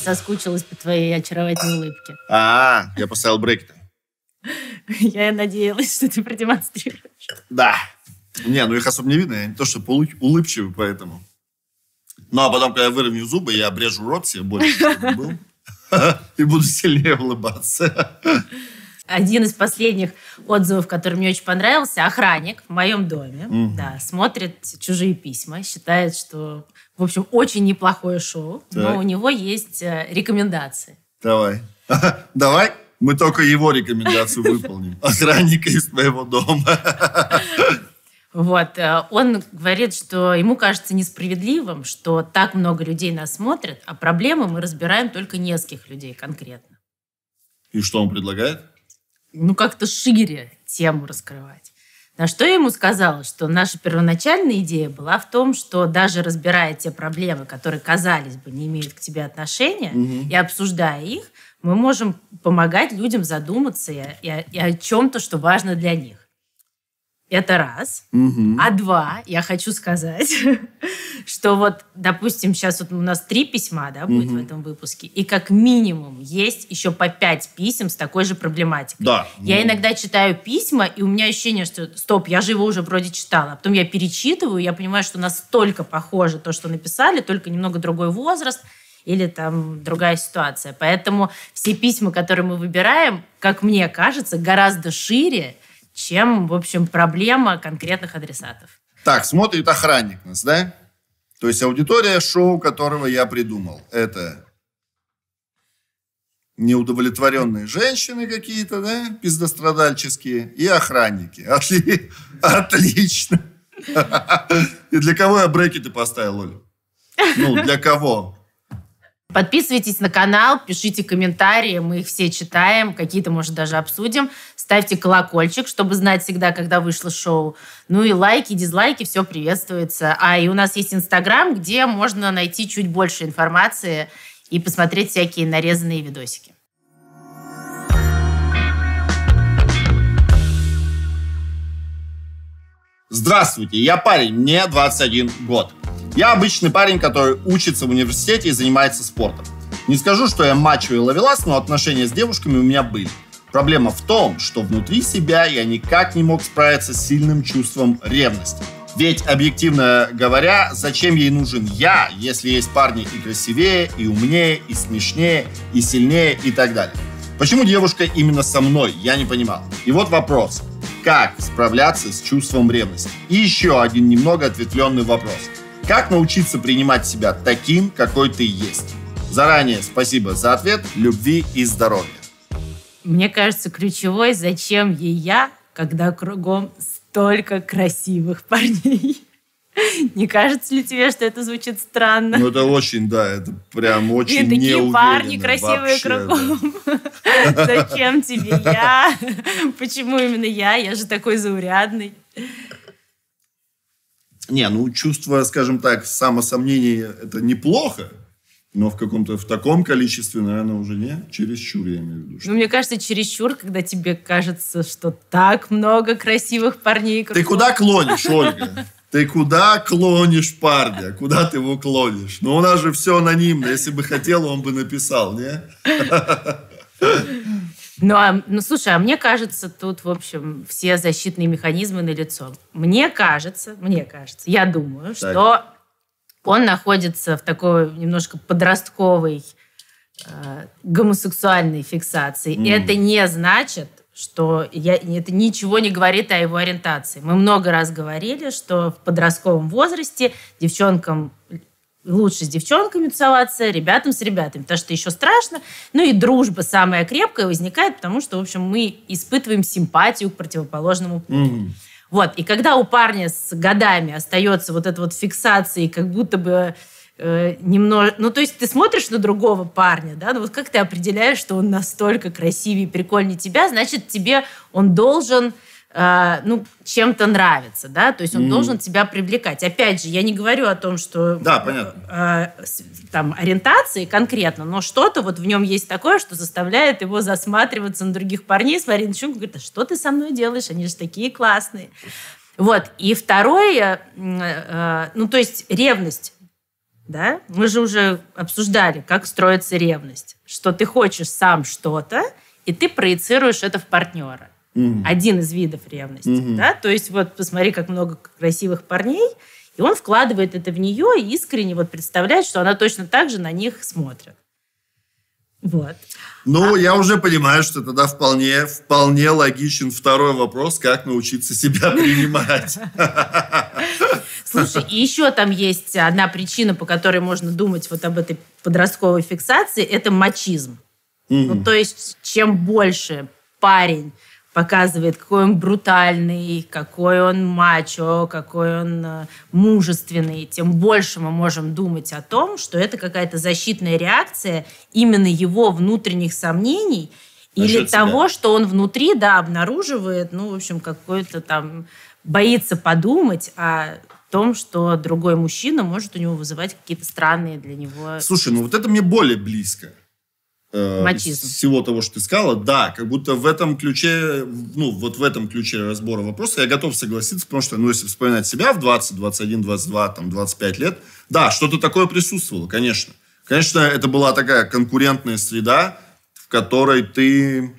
соскучилась по твоей очаровательной улыбке. Я поставил брекеты. Я надеялась, что ты продемонстрируешь. Да. Не, ну их особо не видно. Я не то, что улыбчивый, поэтому. Ну, а потом, когда я выровняю зубы, я обрежу рот себе больше, чтобы был. И буду сильнее улыбаться. Один из последних отзывов, который мне очень понравился, охранник в моем доме, да, смотрит «Чужие письма», считает, что, в общем, очень неплохое шоу, но у него есть рекомендации. Давай. Мы только его рекомендацию выполним. Охранника из моего дома. Вот. Он говорит, что ему кажется несправедливым, что так много людей нас смотрят, а проблемы мы разбираем только нескольких людей конкретно. И что он предлагает? Ну, как-то шире тему раскрывать. На что я ему сказала, что наша первоначальная идея была в том, что даже разбирая те проблемы, которые, казались бы, не имеют к тебе отношения, и обсуждая их, мы можем помогать людям задуматься и о чем-то, что важно для них. Это раз. А два, я хочу сказать, что вот, допустим, сейчас вот у нас 3 письма, да, будет в этом выпуске, и как минимум есть еще по 5 писем с такой же проблематикой. Да. Я иногда читаю письма, и у меня ощущение, что стоп, я же его уже вроде читала. А потом я перечитываю, я понимаю, что настолько похоже то, что написали, только немного другой возраст, или там другая ситуация. Поэтому все письма, которые мы выбираем, как мне кажется, гораздо шире, чем, в общем, проблема конкретных адресатов. Так, смотрит охранник нас, да? То есть аудитория шоу, которого я придумал, это неудовлетворенные женщины какие-то, да, пиздострадальческие, и охранники. Отлично. И для кого я брекеты поставил, Оля? Ну, для кого? Подписывайтесь на канал, пишите комментарии, мы их все читаем, какие-то, может, даже обсудим. Ставьте колокольчик, чтобы знать всегда, когда вышло шоу. Ну и лайки, дизлайки, все приветствуется. А и у нас есть Инстаграм, где можно найти чуть больше информации и посмотреть всякие нарезанные видосики. Здравствуйте, я парень, мне 21 год. Я обычный парень, который учится в университете и занимается спортом. Не скажу, что я мачо и ловелас, но отношения с девушками у меня были. Проблема в том, что внутри себя я никак не мог справиться с сильным чувством ревности. Ведь, объективно говоря, зачем ей нужен я, если есть парни и красивее, и умнее, и смешнее, и сильнее, и так далее. Почему девушка именно со мной, я не понимал. И вот вопрос. Как справляться с чувством ревности? И еще один немного ответвленный вопрос. Как научиться принимать себя таким, какой ты есть? Заранее спасибо за ответ. Любви и здоровья. Мне кажется, ключевой, зачем ей я, когда кругом столько красивых парней. Не кажется ли тебе, что это звучит странно? Ну, это очень, да, это прям очень неуверенно. Такие парни красивые кругом. Зачем тебе я? Почему именно я? Я же такой заурядный. Не, ну, чувство, скажем так, самосомнение – это неплохо, но в таком количестве, наверное, уже не чересчур, я имею в виду. Что... Ну, мне кажется, чересчур, когда тебе кажется, что так много красивых парней. Ты куда клонишь, Ольга? Ты куда клонишь парня? Куда ты его клонишь? Ну, у нас же все анонимно. Если бы хотел, он бы написал, не? Ну, слушай, а мне кажется, тут, в общем, все защитные механизмы налицо. Мне кажется, я думаю, так, что он находится в такой немножко подростковой гомосексуальной фиксации. И это не значит, что это ничего не говорит о его ориентации. Мы много раз говорили, что в подростковом возрасте девчонкам... Лучше с девчонками тусоваться, ребятам с ребятами, потому что еще страшно. Ну и дружба самая крепкая возникает, потому что, в общем, мы испытываем симпатию к противоположному полу. Вот. И когда у парня с годами остается вот эта вот фиксация, как будто бы немного... Ну, то есть ты смотришь на другого парня, да, ну вот как ты определяешь, что он настолько красивее и прикольнее тебя, значит, тебе он должен... ну, чем-то нравится, да, то есть он должен тебя привлекать. Опять же, я не говорю о том, что... Да, понятно. Там, ориентации конкретно, но что-то вот в нем есть такое, что заставляет его засматриваться на других парней, смотреть на чувака, говорит, а что ты со мной делаешь? Они же такие классные. Вот, и второе, ну, то есть ревность да? Мы же уже обсуждали, как строится ревность. Что ты хочешь сам что-то, и ты проецируешь это в партнера. Mm-hmm. Один из видов ревности. Mm-hmm. Да? То есть вот посмотри, как много красивых парней, и он вкладывает это в нее и искренне вот представляет, что она точно так же на них смотрит. Вот. Ну, я уже понимаю, что тогда вполне логичен второй вопрос, как научиться себя принимать. Слушай, и еще там есть одна причина, по которой можно думать вот об этой подростковой фиксации, это мачизм. Ну, то есть, чем больше парень показывает, какой он брутальный, какой он мачо, какой он мужественный, тем больше мы можем думать о том, что это какая-то защитная реакция именно его внутренних сомнений или того, что он внутри, да, обнаруживает, ну, в общем, какой-то там боится подумать о том, что другой мужчина может у него вызывать какие-то странные для него... Слушай, ну вот это мне более близко. Мачизм. Всего того, что ты сказала, да, как будто в этом ключе, ну, вот в этом ключе разбора вопроса я готов согласиться, потому что, ну, если вспоминать себя в 20, 21, 22, там, 25 лет, да, что-то такое присутствовало, конечно. Конечно, это была такая конкурентная среда, в которой ты,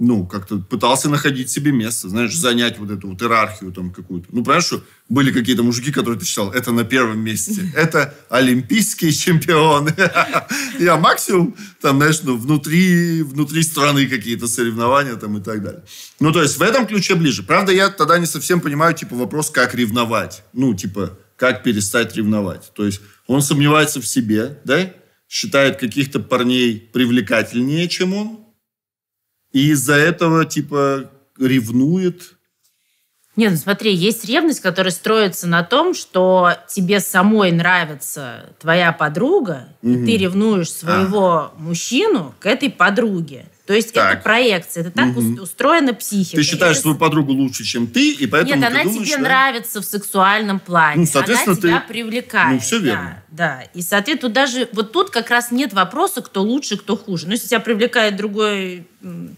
ну, как-то пытался находить себе место, знаешь, занять вот эту вот иерархию там какую-то. Ну, понимаешь, что были какие-то мужики, которые ты считал, это на первом месте, это олимпийские чемпионы. Я максимум, там, знаешь, ну, внутри страны какие-то соревнования там и так далее. Ну, то есть в этом ключе ближе. Правда, я тогда не совсем понимаю, типа, вопрос, как ревновать. Ну, типа, как перестать ревновать. То есть он сомневается в себе, да? Считает каких-то парней привлекательнее, чем он. И из-за этого, типа, ревнует? Нет, ну смотри, есть ревность, которая строится на том, что тебе самой нравится твоя подруга, и ты ревнуешь своего мужчину к этой подруге. То есть это проекция, это так устроена психика. Ты считаешь свою подругу лучше, чем ты, и поэтому нет, ты думаешь... Нет, она тебе нравится в сексуальном плане, ну, соответственно, она тебя привлекает. Ну, все верно. Да, и, соответственно, даже вот тут как раз нет вопроса, кто лучше, кто хуже. Ну, если тебя привлекает другой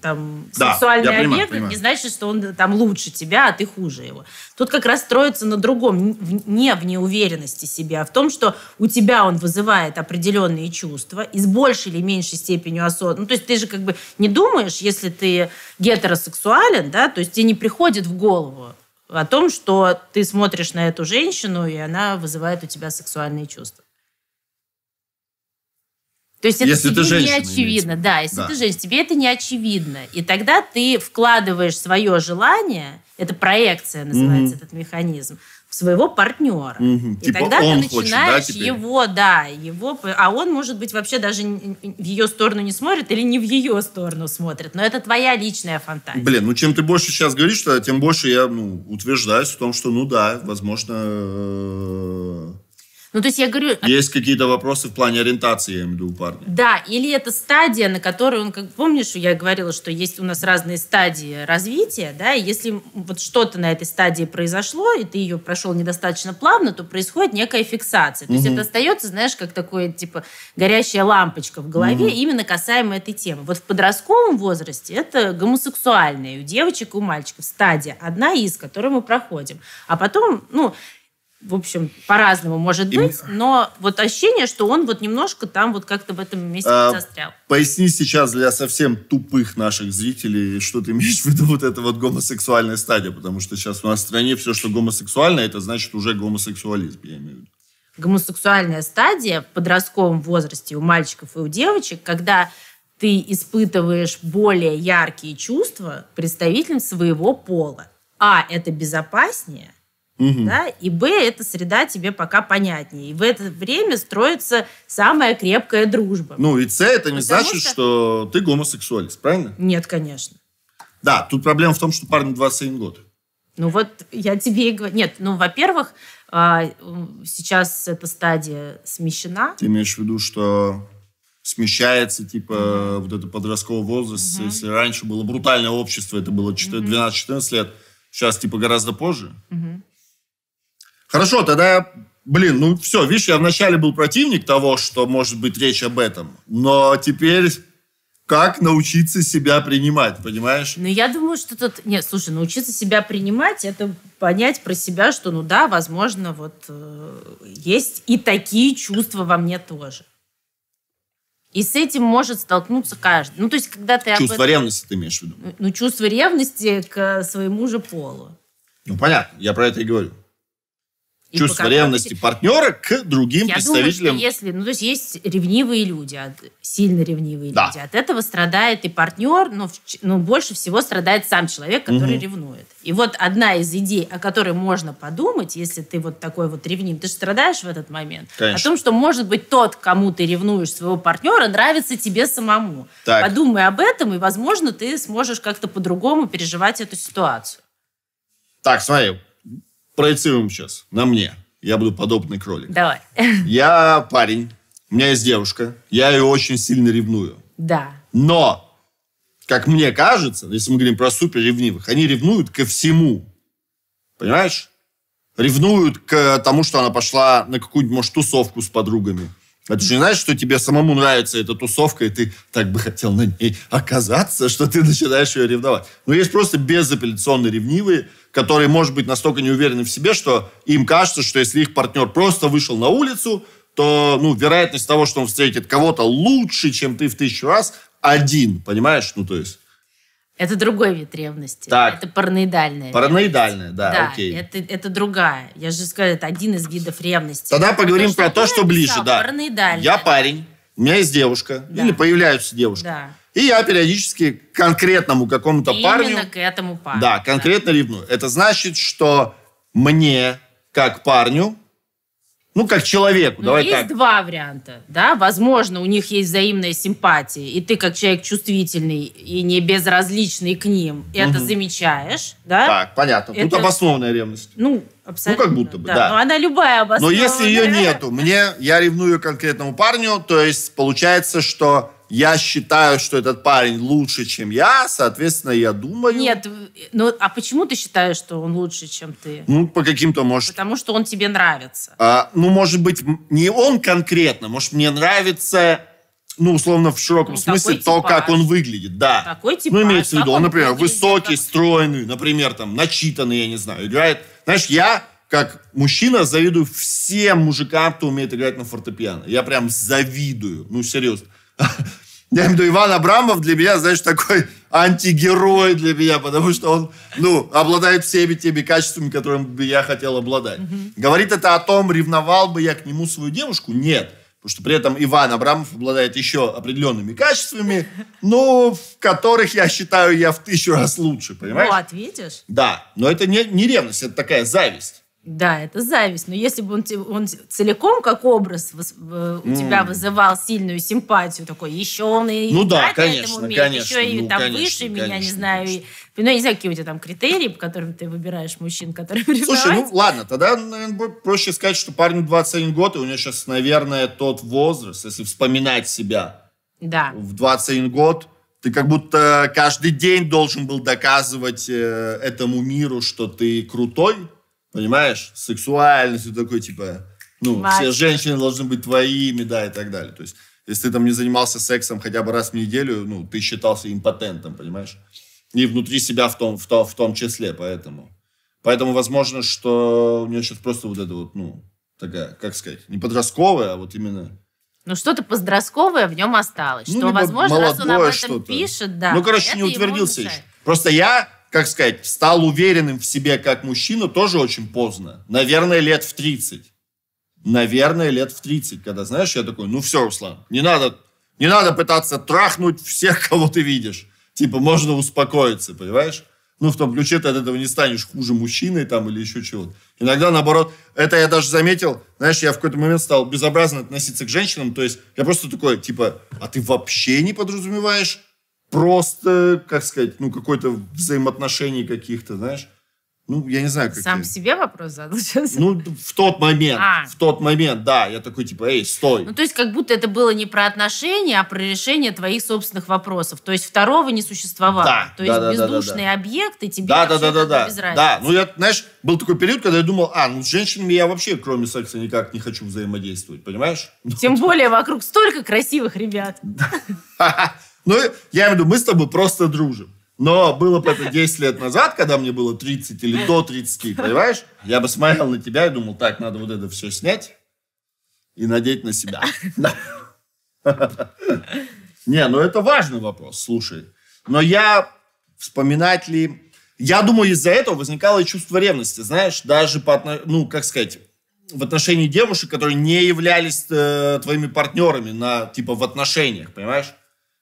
там, да, сексуальный объект, это не значит, что он там лучше тебя, а ты хуже его. Тут как раз строится на другом, не в неуверенности себя, а в том, что у тебя он вызывает определенные чувства и с большей или меньшей степенью осознанности. Ну, то есть ты же как бы не думаешь, если ты гетеросексуален, да, то есть тебе не приходит в голову о том, что ты смотришь на эту женщину, и она вызывает у тебя сексуальные чувства. То есть это если тебе женщина, не очевидно. Да, если ты женщина, тебе это не очевидно. И тогда ты вкладываешь свое желание, это проекция называется, этот механизм, в своего партнера. И типа тогда ты начинаешь хочет, да, его, да, его... А он, может быть, вообще даже в ее сторону не смотрит или не в ее сторону смотрит. Но это твоя личная фантазия. Блин, ну чем ты больше сейчас говоришь, тем больше я, ну, утверждаюсь в том, что, ну да, возможно... Ну, то есть я говорю... Есть какие-то вопросы в плане ориентации, я имею в виду, у парня. Да, или это стадия, на которой он... Как, помнишь, я говорила, что есть у нас разные стадии развития, да, и если вот что-то на этой стадии произошло, и ты ее прошел недостаточно плавно, то происходит некая фиксация. То есть это остается, знаешь, как такое, типа, горящая лампочка в голове, именно касаемо этой темы. Вот в подростковом возрасте это гомосексуальные у девочек и у мальчиков стадия, одна из, которую мы проходим. А потом, ну... В общем, по-разному может быть, но вот ощущение, что он вот немножко там вот как-то в этом месте застрял. Поясни сейчас для совсем тупых наших зрителей, что ты имеешь в виду вот эта вот гомосексуальная стадия, потому что сейчас у нас в стране все, что гомосексуально, это значит уже гомосексуализм, я имею в виду. Гомосексуальная стадия в подростковом возрасте у мальчиков и у девочек, когда ты испытываешь более яркие чувства представителям своего пола. А, это безопаснее, да? И Б, эта среда тебе пока понятнее. И в это время строится самая крепкая дружба. Ну, и С, это не значит, что ты гомосексуалист, правильно? Нет, конечно. Да, тут проблема в том, что парню 27 год. Ну, вот я тебе и говорю. Нет, ну, во-первых, сейчас эта стадия смещена. Ты имеешь в виду, что... смещается, типа, вот это подростковый возраст. Если раньше было брутальное общество, это было 12-14 лет, сейчас, типа, гораздо позже. Хорошо, тогда, блин, ну все, видишь, я вначале был противник того, что может быть речь об этом, но теперь как научиться себя принимать, понимаешь? Ну, я думаю, что тут... Нет, слушай, научиться себя принимать, это понять про себя, что, ну да, возможно, вот есть и такие чувства во мне тоже. И с этим может столкнуться каждый. Ну, то есть, когда ты... Чувство ревности ты имеешь в виду? Ну, чувство ревности к своему же полу. Ну, понятно, я про это и говорю. И чувство ревности партнера к другим представителям. Я думаю, что если... Ну, то есть, есть ревнивые люди, сильно ревнивые люди. От этого страдает и партнер, но больше всего страдает сам человек, который ревнует. И вот одна из идей, о которой можно подумать, если ты вот такой вот ревнив, ты же страдаешь в этот момент, конечно, о том, что, может быть, тот, кому ты ревнуешь своего партнера, нравится тебе самому. Так. Подумай об этом, и, возможно, ты сможешь как-то по-другому переживать эту ситуацию. Так, смотри. Проецируем сейчас на мне. Я буду подобный кролик. Давай. Я парень, у меня есть девушка, я ее очень сильно ревную. Да. Но, как мне кажется, если мы говорим про супер ревнивых, они ревнуют ко всему. Понимаешь? Ревнуют к тому, что она пошла на какую-нибудь, может, тусовку с подругами. А ты же не знаешь, что тебе самому нравится эта тусовка, и ты так бы хотел на ней оказаться, что ты начинаешь ее ревновать. Но есть просто безапелляционно ревнивые, которые, может быть, настолько не уверены в себе, что им кажется, что если их партнер просто вышел на улицу, то, ну, вероятность того, что он встретит кого-то лучше, чем ты в 1000 раз, один, понимаешь? Ну, то есть... Это другой вид ревности. Так. Это параноидальная. Параноидальная, да, окей. Это другая. Я же сказала, это один из видов ревности. Тогда поговорим про то, что ближе, да. Параноидальная. Я парень, у меня есть девушка, да, или появляются девушки. Да. И я периодически к конкретному какому-то парню... Именно к этому парню. Да, конкретно ревную. Это значит, что мне, как парню, ну, как человеку. Ну, давай есть так. Два варианта. Да? Возможно, у них есть взаимная симпатия, и ты, как человек чувствительный и не безразличный к ним, это замечаешь. Да? Так, понятно. Это... Тут обоснованная ревность. Ну, абсолютно. Ну, как будто бы, да. Но она любая обоснованная. Но если ее нету, я ревную конкретному парню, то есть получается, что я считаю, что этот парень лучше, чем я, соответственно, я думаю... Нет, ну а почему ты считаешь, что он лучше, чем ты? Ну, по каким-то, может... Потому что он тебе нравится. Ну, может быть, не он конкретно, может, мне нравится, ну, условно, в широком смысле, то, как он выглядит, да. Такой типаж. Ну, имеется в виду, он, например, высокий, стройный, например, там, начитанный, я не знаю, играет... Знаешь, я, как мужчина, завидую всем мужикам, кто умеет играть на фортепиано. Я прям завидую, ну, серьезно. Я имею в виду, Иван Абрамов для меня, знаешь, такой антигерой для меня, потому что он, ну, обладает всеми теми качествами, которыми бы я хотел обладать. Говорит это о том, ревновал бы я к нему свою девушку? Нет. Потому что при этом Иван Абрамов обладает еще определенными качествами, но в которых, я считаю, я в 1000 раз лучше, понимаешь? Вот, видишь? Да, но это не ревность, это такая зависть. Да, это зависть. Но если бы он целиком как образ у тебя вызывал сильную симпатию, такой, еще он и... Ну да, конечно, конечно. Еще и там выше меня, не знаю. Ну, я не знаю, какие у тебя там критерии, по которым ты выбираешь мужчин, которые... Слушай, ну ладно, тогда, наверное, будет проще сказать, что парню 21 год, и у него сейчас, наверное, тот возраст, если вспоминать себя. Да. В 21 год ты как будто каждый день должен был доказывать этому миру, что ты крутой. Понимаешь? Сексуальность, такой, типа, ну, все женщины должны быть твоими, да, и так далее. То есть, если ты там не занимался сексом хотя бы раз в неделю, ну, ты считался импотентом, понимаешь? И внутри себя в том числе, поэтому. Поэтому, возможно, что у нее сейчас просто вот это вот, ну, такая, как сказать, не подростковая, а вот именно... Ну, что-то подростковое в нем осталось. Ну, что, возможно, раз он об этом пишет, да. Ну, короче, не утвердился еще. Просто я... Как сказать, стал уверенным в себе как мужчина тоже очень поздно. Наверное, лет в 30. Наверное, лет в 30, когда, знаешь, я такой, ну все, Руслан, не надо пытаться трахнуть всех, кого ты видишь. Типа, можно успокоиться, понимаешь? Ну, в том ключе ты от этого не станешь хуже мужчиной там или еще чего-то. Иногда, наоборот, это я даже заметил, знаешь, я в какой-то момент стал безобразно относиться к женщинам, то есть я просто такой, типа, а ты вообще не подразумеваешь? Просто, как сказать, ну, какое-то взаимоотношение каких-то, знаешь. Ну, я не знаю, как... Сам себе вопрос задал сейчас? Ну, в тот момент, да. Я такой, типа, эй, стой. Ну, то есть, как будто это было не про отношения, а про решение твоих собственных вопросов. То есть, второго не существовало. Да, то есть, бездушные объекты тебе вообще без разницы. Да, ну, я, знаешь, был такой период, когда я думал, ну, с женщинами я вообще, кроме секса, никак не хочу взаимодействовать, понимаешь? Тем более, вокруг столько красивых ребят. Ну, я имею в виду, мы с тобой просто дружим. Но было бы это 10 лет назад, когда мне было 30 или до 30, понимаешь? Я бы смотрел на тебя и думал, так, надо вот это все снять и надеть на себя. Не, ну это важный вопрос, слушай. Но я вспоминать ли... Я думаю, из-за этого возникало и чувство ревности, знаешь, даже по отношению, ну, как сказать, в отношении девушек, которые не являлись твоими партнерами на, типа, в отношениях, понимаешь?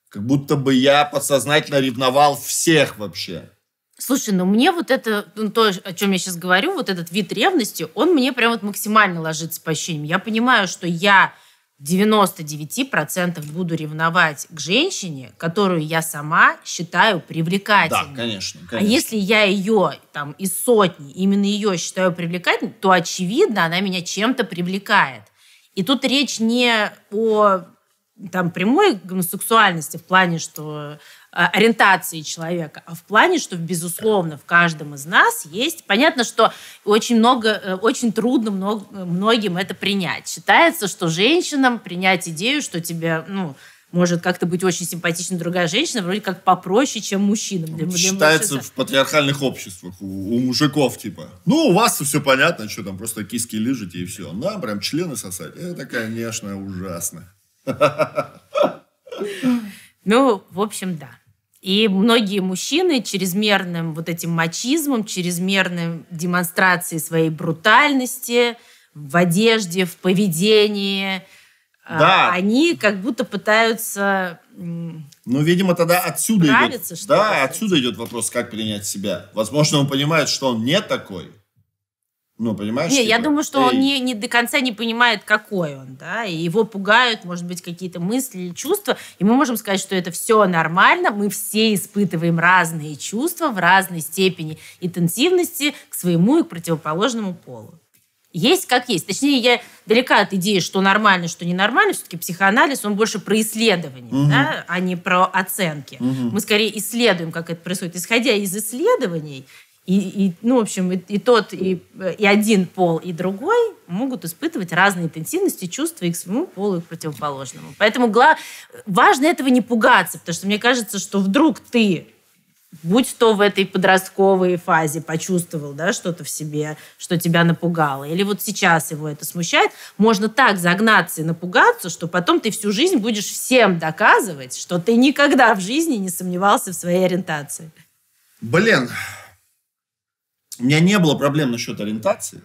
Как будто бы я подсознательно ревновал всех вообще. Слушай, ну мне вот это, ну, то, о чем я сейчас говорю, вот этот вид ревности, он мне прям вот максимально ложится по ощущениям. Я понимаю, что я 99% буду ревновать к женщине, которую я сама считаю привлекательной. Да, конечно, конечно. А если я ее там из сотни, именно ее считаю привлекательной, то, очевидно, она меня чем-то привлекает. И тут речь не о там прямой гомосексуальности в плане, что ориентации человека, а в плане, что, безусловно, в каждом из нас есть. Понятно, что очень трудно многим это принять. Считается, что женщинам принять идею, что тебе, ну, может как-то быть очень симпатична другая женщина, вроде как попроще, чем мужчинам. Считается в патриархальных обществах у мужиков, типа. Ну, у вас все понятно, что там просто киски лижете и все. Нам прям члены сосать. Это, конечно, ужасно. Ну, в общем, да. И многие мужчины чрезмерным вот этим мачизмом, чрезмерной демонстрацией своей брутальности в одежде, в поведении, да, они как будто пытаются... Ну, видимо, тогда отсюда идет, да, отсюда идет вопрос, как принять себя. Возможно, он понимает, что он не такой. Ну, понимаешь? Нет, типа, я думаю, что он не до конца не понимает, какой он, да, и его пугают, может быть, какие-то мысли или чувства, и мы можем сказать, что это все нормально, мы все испытываем разные чувства в разной степени интенсивности к своему и к противоположному полу. Есть как есть. Точнее, я далека от идеи, что нормально, что ненормально. Все-таки психоанализ, он больше про исследование, да, а не про оценки. Мы скорее исследуем, как это происходит. Исходя из исследований, ну, в общем, и один пол, и другой могут испытывать разные интенсивности чувства и к своему полу, и к противоположному. Поэтому важно этого не пугаться, потому что мне кажется, что вдруг ты, будь то в этой подростковой фазе, почувствовал, да, что-то в себе, что тебя напугало, или вот сейчас его это смущает, можно так загнаться и напугаться, что потом ты всю жизнь будешь всем доказывать, что ты никогда в жизни не сомневался в своей ориентации. Блин... У меня не было проблем насчет ориентации,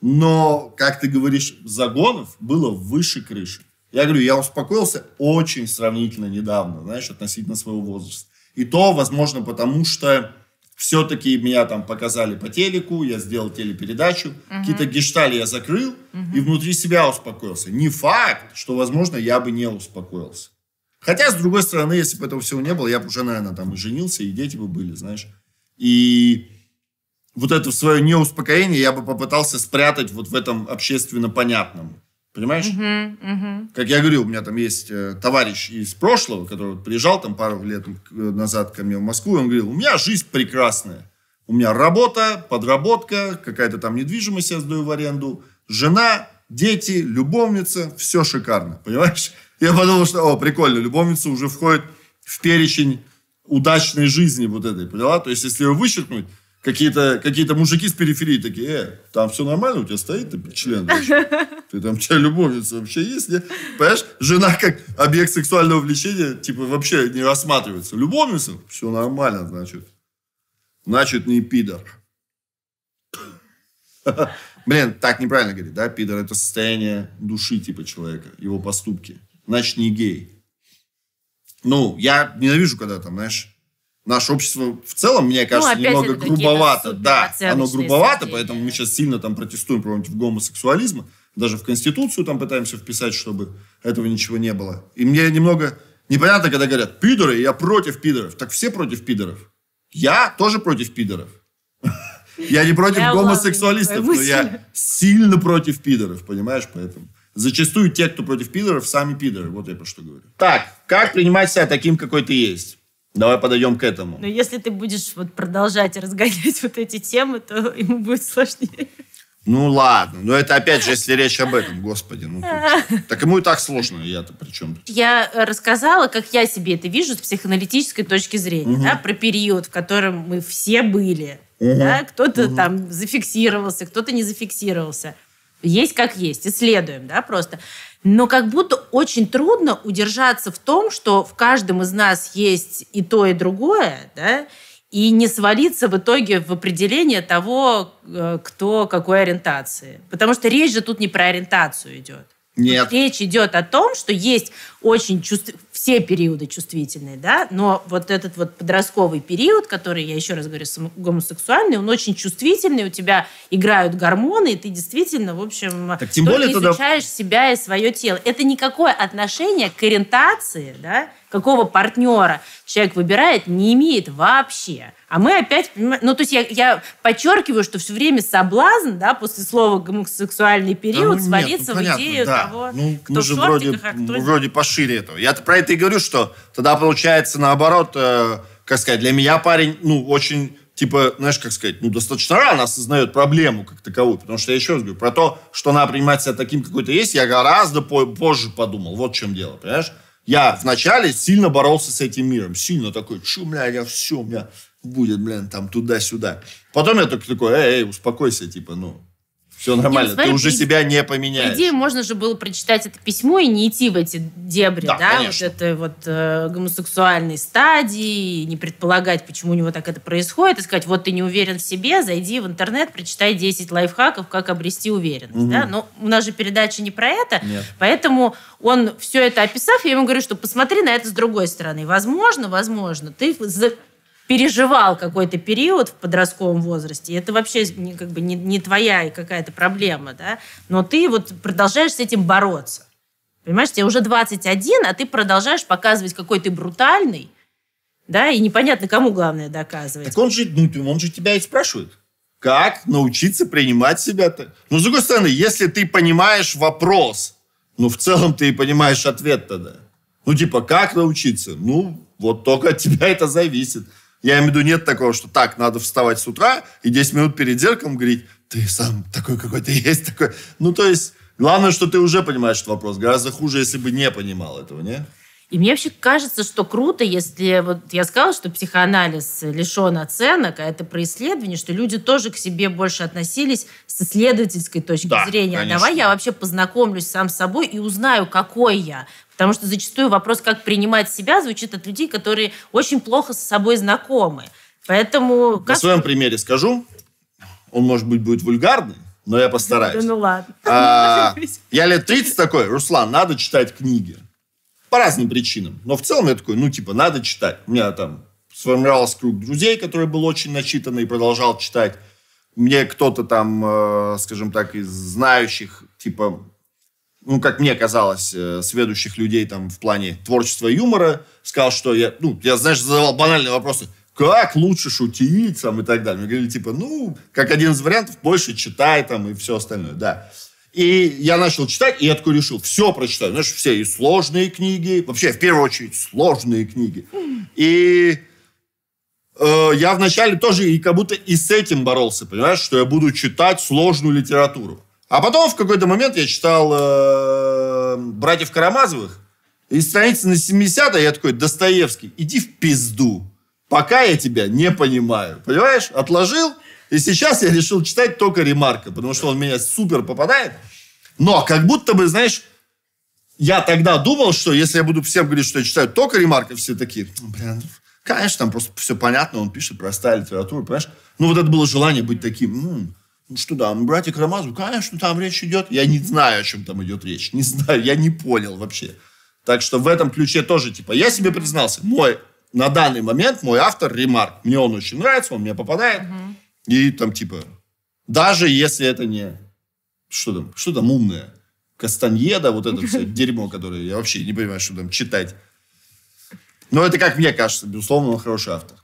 но, как ты говоришь, загонов было выше крыши. Я говорю, я успокоился очень сравнительно недавно, знаешь, относительно своего возраста. И то, возможно, потому что все-таки меня там показали по телеку, я сделал телепередачу, какие-то гештали я закрыл и внутри себя успокоился. Не факт, что, возможно, я бы не успокоился. Хотя, с другой стороны, если бы этого всего не было, я бы уже, наверное, там и женился, и дети бы были, знаешь. И... вот это свое неуспокоение я бы попытался спрятать вот в этом общественно понятном. Понимаешь? Как я говорил, у меня там есть товарищ из прошлого, который приезжал там пару лет назад ко мне в Москву, и он говорил, у меня жизнь прекрасная. У меня работа, подработка, какая-то там недвижимость я сдаю в аренду, жена, дети, любовница, все шикарно. Понимаешь? Я подумал, что, о, прикольно, любовница уже входит в перечень удачной жизни вот этой, поняла? То есть, если ее вычеркнуть, какие-то мужики с периферии такие, там все нормально, у тебя стоит ты член вообще. Ты там, у тебя любовница вообще есть, нет? Понимаешь, жена как объект сексуального влечения, типа, вообще не рассматривается. Любовница? Все нормально, значит. Значит, не пидор. Блин, так неправильно говорить, да? Пидор – это состояние души, типа, человека, его поступки. Значит, не гей. Ну, я ненавижу, когда там, знаешь... Наше общество в целом, мне кажется, немного грубовато. Да, оно грубовато, поэтому мы сейчас сильно там протестуем против гомосексуализма. Даже в Конституцию там пытаемся вписать, чтобы этого ничего не было. И мне немного непонятно, когда говорят, пидоры, я против пидоров. Так все против пидоров. Я тоже против пидоров. Я не против гомосексуалистов, но я сильно против пидоров, понимаешь, поэтому... Зачастую те, кто против пидоров, сами пидоры. Вот я про что говорю. Так, как принимать себя таким, какой ты есть? Давай подойдем к этому. Но если ты будешь вот продолжать разгонять вот эти темы, то ему будет сложнее. Ну ладно, но это опять же, если речь об этом, господи. Ну, так ему и так сложно, я-то при чем? Я рассказала, как я себе это вижу с психоаналитической точки зрения, да, про период, в котором мы все были. Да, кто-то там зафиксировался, кто-то не зафиксировался. Есть как есть, исследуем, да, просто. Но как будто очень трудно удержаться в том, что в каждом из нас есть и то, и другое, да, и не свалиться в итоге в определение того, кто какой ориентации. Потому что речь же тут не про ориентацию идет. Нет. Тут речь идет о том, что есть очень все периоды чувствительные, да, но вот этот вот подростковый период, который, я еще раз говорю, гомосексуальный, он очень чувствительный, у тебя играют гормоны, и ты действительно, в общем, так, тем более изучаешь себя и свое тело. Это никакое отношение к ориентации, да, какого партнера человек выбирает, не имеет вообще. А мы опять, ну, то есть я подчеркиваю, что все время соблазн, да, после слова гомосексуальный период, да, ну, свалиться ну, в понятно, идею да. того, ну, кто в шортиках, а кто... вроде пошире этого. Я-то про это и говорю, что тогда получается наоборот, как сказать, для меня парень, ну, очень, типа, знаешь, как сказать, ну, достаточно рано осознает проблему как таковую, потому что я еще раз говорю, про то, что она принимает себя таким, какой-то есть, я гораздо позже подумал, вот в чем дело, понимаешь? Я вначале сильно боролся с этим миром. Сильно такой, чё, бля, я все, у меня будет, блин, там туда-сюда. Потом я только такой, эй, успокойся, типа, ну, все нормально, ты уже себя не поменяешь. Идея, можно же было прочитать это письмо и не идти в эти дебри, да, да? Вот этой вот гомосексуальной стадии, не предполагать, почему у него так это происходит, и сказать, вот ты не уверен в себе, зайди в интернет, прочитай 10 лайфхаков, как обрести уверенность, да? Но у нас же передача не про это, нет. Поэтому он, все это описав, я ему говорю, что посмотри на это с другой стороны. Возможно, ты... переживал какой-то период в подростковом возрасте, и это вообще как бы не твоя какая-то проблема, да? Но ты вот продолжаешь с этим бороться. Понимаешь, тебе уже 21, а ты продолжаешь показывать, какой ты брутальный, да, и непонятно, кому главное доказывать. Так он же тебя и спрашивает, как научиться принимать себя-то. Но, с другой стороны, если ты понимаешь вопрос, ну, в целом ты и понимаешь ответ тогда. Ну, типа, как научиться? Ну, вот только от тебя это зависит. Я имею в виду, нет такого, что так, надо вставать с утра и 10 минут перед зеркалом говорить, ты сам такой какой-то есть, такой. Ну, то есть, главное, что ты уже понимаешь этот вопрос. Гораздо хуже, если бы не понимал этого, не? И мне вообще кажется, что круто, если... Вот я сказала, что психоанализ лишен оценок, а это про исследование, что люди тоже к себе больше относились с исследовательской точки да, зрения. Конечно. Давай я вообще познакомлюсь сам с собой и узнаю, какой я. Потому что зачастую вопрос, как принимать себя, звучит от людей, которые очень плохо с собой знакомы. Поэтому... На своем примере скажу. Он, может быть, будет вульгарный, но я постараюсь. Да ну ладно. Я лет 30 такой, Руслан, надо читать книги. По разным причинам. Но в целом я такой, ну, типа, надо читать. У меня там сформировался круг друзей, который был очень начитанный и продолжал читать. Мне кто-то там, скажем так, из знающих, типа... ну, как мне казалось, сведущих людей там в плане творчества и юмора, сказал, что я, ну, я, знаешь, задавал банальные вопросы, как лучше шутить, там, и так далее. Мне говорили, типа, ну, как один из вариантов, больше читай, там, и все остальное, да. И я начал читать, и я такой решил, все прочитаю, знаешь, все и сложные книги, вообще, в первую очередь, сложные книги. И я вначале тоже и как будто и с этим боролся, понимаешь, что я буду читать сложную литературу. А потом в какой-то момент я читал «Братьев Карамазовых», и страницы на 70-й, я такой, Достоевский, иди в пизду, пока я тебя не понимаю. Понимаешь? Отложил, и сейчас я решил читать только Ремарка, потому что он меня супер попадает. Но как будто бы, знаешь, я тогда думал, что если я буду всем говорить, что я читаю только Ремарка, все такие, блин, конечно, там просто все понятно, он пишет простая литература, понимаешь? Ну, вот это было желание быть таким... Ну что да, «Братья Карамазовы», конечно, там речь идет. Я не знаю, о чем там идет речь. Не знаю, я не понял вообще. Так что в этом ключе тоже, типа, я себе признался. На данный момент мой автор Ремарк. Мне он очень нравится, он мне попадает. И там, типа, даже если это не... Что там умное? Кастаньеда, вот это все дерьмо, которое я вообще не понимаю, что там читать. Но это, как мне кажется, безусловно, он хороший автор.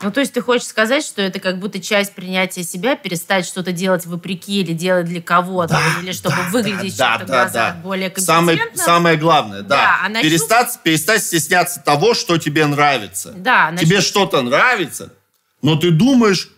Ну, то есть ты хочешь сказать, что это как будто часть принятия себя, перестать что-то делать вопреки или делать для кого-то, да, или чтобы выглядеть чем-то в глазах более компетентно. Самое главное, да. А перестать стесняться того, что тебе нравится. Да, тебе что-то нравится, но ты думаешь,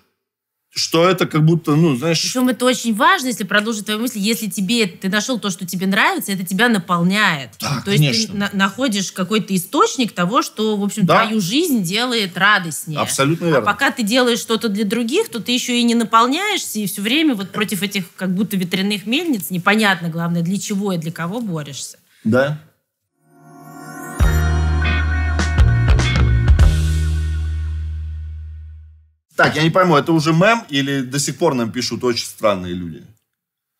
что это как будто, ну, знаешь... Причем это очень важно, если продолжить твою мысль, если тебе, ты нашел то, что тебе нравится, это тебя наполняет. Да, то конечно. Есть ты находишь какой-то источник того, что, в общем, да. твою жизнь делает радостнее. Абсолютно верно. А пока ты делаешь что-то для других, то ты еще и не наполняешься, и все время вот против этих как будто ветряных мельниц, непонятно, главное, для чего и для кого борешься. Да. Так, я не пойму, это уже мем или до сих пор нам пишут очень странные люди?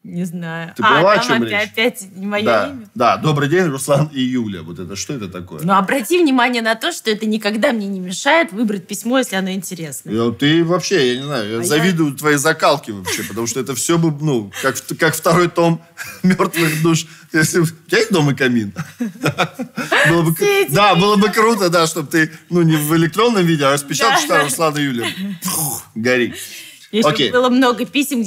Не знаю. Ты поняла, о чем речь? Опять мое имя? Да, добрый день, Руслан и Юля. Вот это что это такое? Ну, обрати внимание на то, что это никогда мне не мешает выбрать письмо, если оно интересно. Ну, ты вообще, я не знаю, я завидую твоей закалке вообще, потому что это все бы, ну, как второй том «Мертвых душ». Если у тебя есть дом и камин? Да, было бы круто, да, чтобы ты, ну, не в электронном виде, а распечатал, что Руслан и Юля. Гори. Еще было много писем,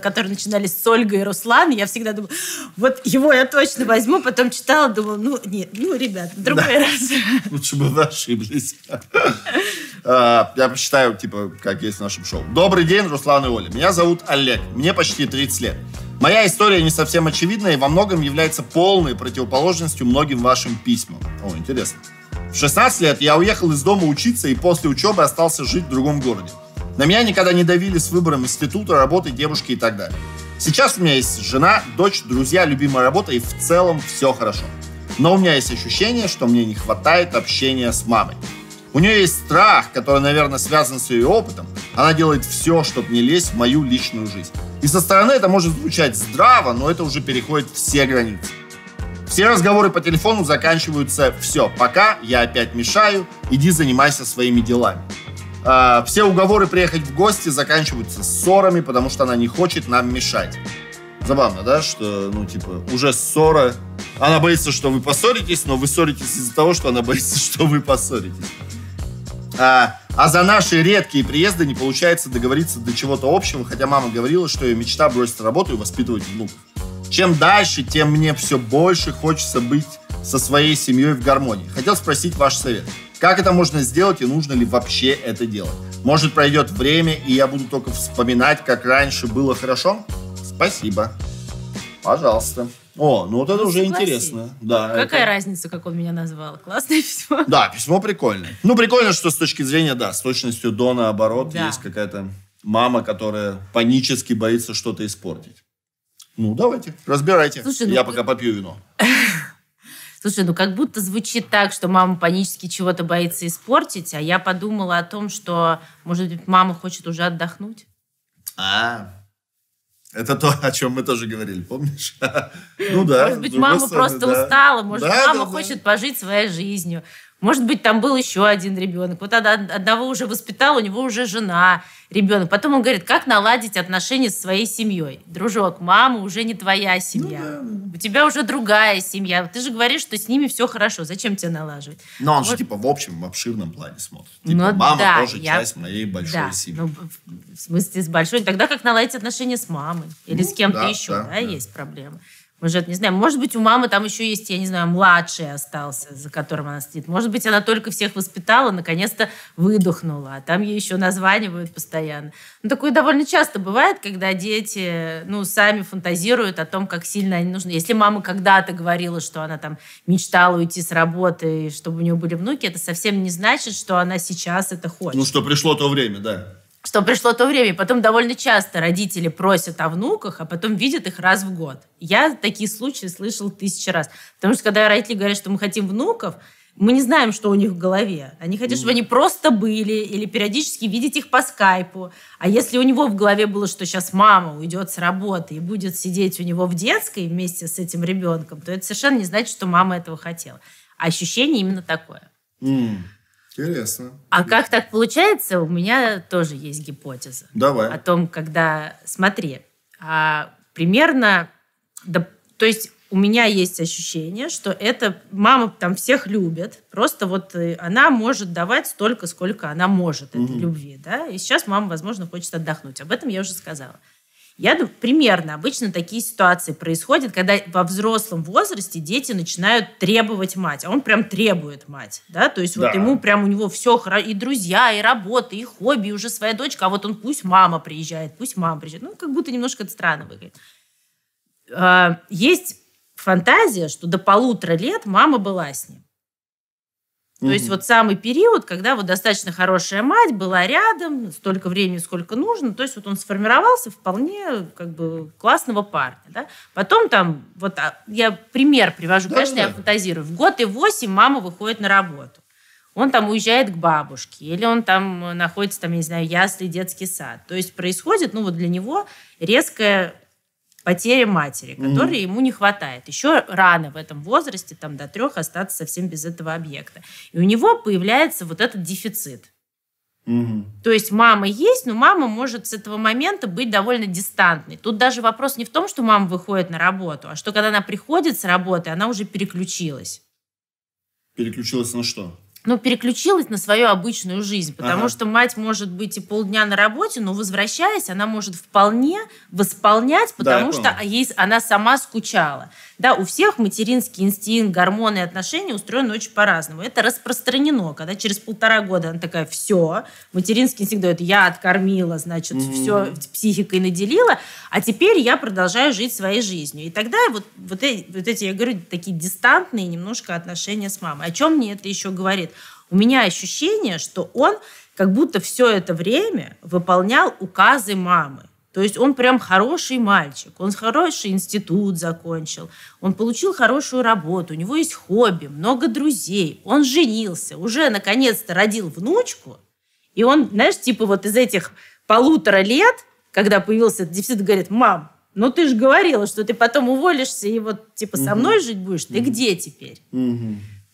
которые начинались с Ольгой и Руслана. Я всегда думала, вот его я точно возьму. Потом читала, думала, ну, нет, ну, ребят, в другой раз. Лучше бы вы ошиблись. Я прочитаю, типа, как есть в нашем шоу. Добрый день, Руслан и Оля. Меня зовут Олег. Мне почти 30 лет. Моя история не совсем очевидна и во многом является полной противоположностью многим вашим письмам. О, интересно. В 16 лет я уехал из дома учиться и после учебы остался жить в другом городе. На меня никогда не давили с выбором института, работы, девушки и так далее. Сейчас у меня есть жена, дочь, друзья, любимая работа и в целом все хорошо. Но у меня есть ощущение, что мне не хватает общения с мамой. У нее есть страх, который, наверное, связан с ее опытом. Она делает все, чтобы не лезть в мою личную жизнь. И со стороны это может звучать здраво, но это уже переходит все границы. Все разговоры по телефону заканчиваются «все, пока, я опять мешаю, иди занимайся своими делами». Все уговоры приехать в гости заканчиваются ссорами, потому что она не хочет нам мешать. Забавно, да, что, ну, типа, уже ссора. Она боится, что вы поссоритесь, но вы ссоритесь из-за того, что она боится, что вы поссоритесь. А за наши редкие приезды не получается договориться до чего-то общего, хотя мама говорила, что ее мечта бросить работу и воспитывать внуков. Чем дальше, тем мне все больше хочется быть со своей семьей в гармонии. Хотел спросить ваш совет. Как это можно сделать и нужно ли вообще это делать? Может, пройдет время, и я буду только вспоминать, как раньше было хорошо? Спасибо. Пожалуйста. О, ну вот это уже интересно. Да, какая разница, как он меня назвал? Классное письмо. Да, письмо прикольное. Ну, прикольно, что с точки зрения, да, с точностью до наоборот, да. Есть какая-то мама, которая панически боится что-то испортить. Ну, давайте, разбирайте. Слушай, я пока попью вино. Слушай, ну как будто звучит так, что мама панически чего-то боится испортить, а я подумала о том, что, может быть, мама хочет уже отдохнуть. Это то, о чем мы тоже говорили, помнишь? Ну да. Может быть, мама просто устала, может, мама хочет пожить своей жизнью. Может быть, там был еще один ребенок. Вот одного уже воспитал, у него уже жена, ребенок. Потом он говорит, как наладить отношения со своей семьей? Дружок, мама уже не твоя семья. Ну, да. У тебя уже другая семья. Ты же говоришь, что с ними все хорошо. Зачем тебя налаживать? Но он же типа в общем, в обширном плане смотрит. Типа, мама да, тоже часть моей большой семьи. Ну, в смысле с большой. Тогда как наладить отношения с мамой? Или с кем-то еще? Да, есть проблемы. Мы же это не знаем. Может быть, у мамы там еще есть, я не знаю, младший остался, за которым она сидит. Может быть, она только всех воспитала, наконец-то выдохнула. А там ей еще названивают постоянно. Ну, такое довольно часто бывает, когда дети, ну, сами фантазируют о том, как сильно они нужны. Если мама когда-то говорила, что она там мечтала уйти с работы, чтобы у нее были внуки, это совсем не значит, что она сейчас это хочет. Ну, что пришло то время, да. Что пришло то время. Потом довольно часто родители просят о внуках, а потом видят их раз в год. Я такие случаи слышала 1000 раз. Потому что, когда родители говорят, что мы хотим внуков, мы не знаем, что у них в голове. Они хотят, чтобы они просто были, или периодически видеть их по скайпу. А если у него в голове было, что сейчас мама уйдет с работы и будет сидеть у него в детской вместе с этим ребенком, то это совершенно не значит, что мама этого хотела. А ощущение именно такое. Интересно. А как так получается, у меня тоже есть гипотеза. Давай. О том, когда... Смотри, примерно... Да, то есть у меня есть ощущение, что это мама там всех любит. Просто вот она может давать столько, сколько она может этой любви. Да? И сейчас мама, возможно, хочет отдохнуть. Об этом я уже сказала. Я примерно. Обычно такие ситуации происходят, когда во взрослом возрасте дети начинают требовать мать, а он прям требует мать, да, то есть да. Вот ему прям у него все хорошо, и друзья, и работа, и хобби, и уже своя дочка, а вот он пусть мама приезжает. Ну, как будто немножко это странно выглядит. Есть фантазия, что до 1,5 лет мама была с ним. То есть вот самый период, когда вот достаточно хорошая мать была рядом, столько времени, сколько нужно, то есть вот он сформировался вполне как бы классного парня, да? Потом там, вот я пример привожу, да, конечно, да. Я фантазирую, в 1 год и 8 мама выходит на работу, он там уезжает к бабушке, или он там находится, там, я не знаю, ясли, детский сад, то есть происходит, ну вот для него резкая потеря матери, которой ему не хватает. Еще рано в этом возрасте, там, до 3 остаться совсем без этого объекта. И у него появляется вот этот дефицит. То есть мама есть, но мама может с этого момента быть довольно дистантной. Тут даже вопрос не в том, что мама выходит на работу, а что когда она приходит с работы, она уже переключилась. Переключилась на что? Ну, переключилась на свою обычную жизнь, потому что мать может быть и полдня на работе, но, возвращаясь, она может вполне восполнять, потому что она сама скучала. Да, у всех материнский инстинкт, гормоны и отношения устроены очень по-разному. Это распространено, когда через 1,5 года она такая, все, материнский инстинкт дает, я откормила, значит, все психикой наделила, а теперь я продолжаю жить своей жизнью. И тогда вот эти, я говорю, такие дистантные немножко отношения с мамой. О чем мне это еще говорит? У меня ощущение, что он как будто все это время выполнял указы мамы. То есть он прям хороший мальчик, он хороший институт закончил, он получил хорошую работу, у него есть хобби, много друзей, он женился, уже наконец-то родил внучку, и он, знаешь, типа вот из этих 1,5 лет, когда появился этот дефицит, говорит, мам, ну ты же говорила, что ты потом уволишься и вот типа со мной жить будешь, ты где теперь?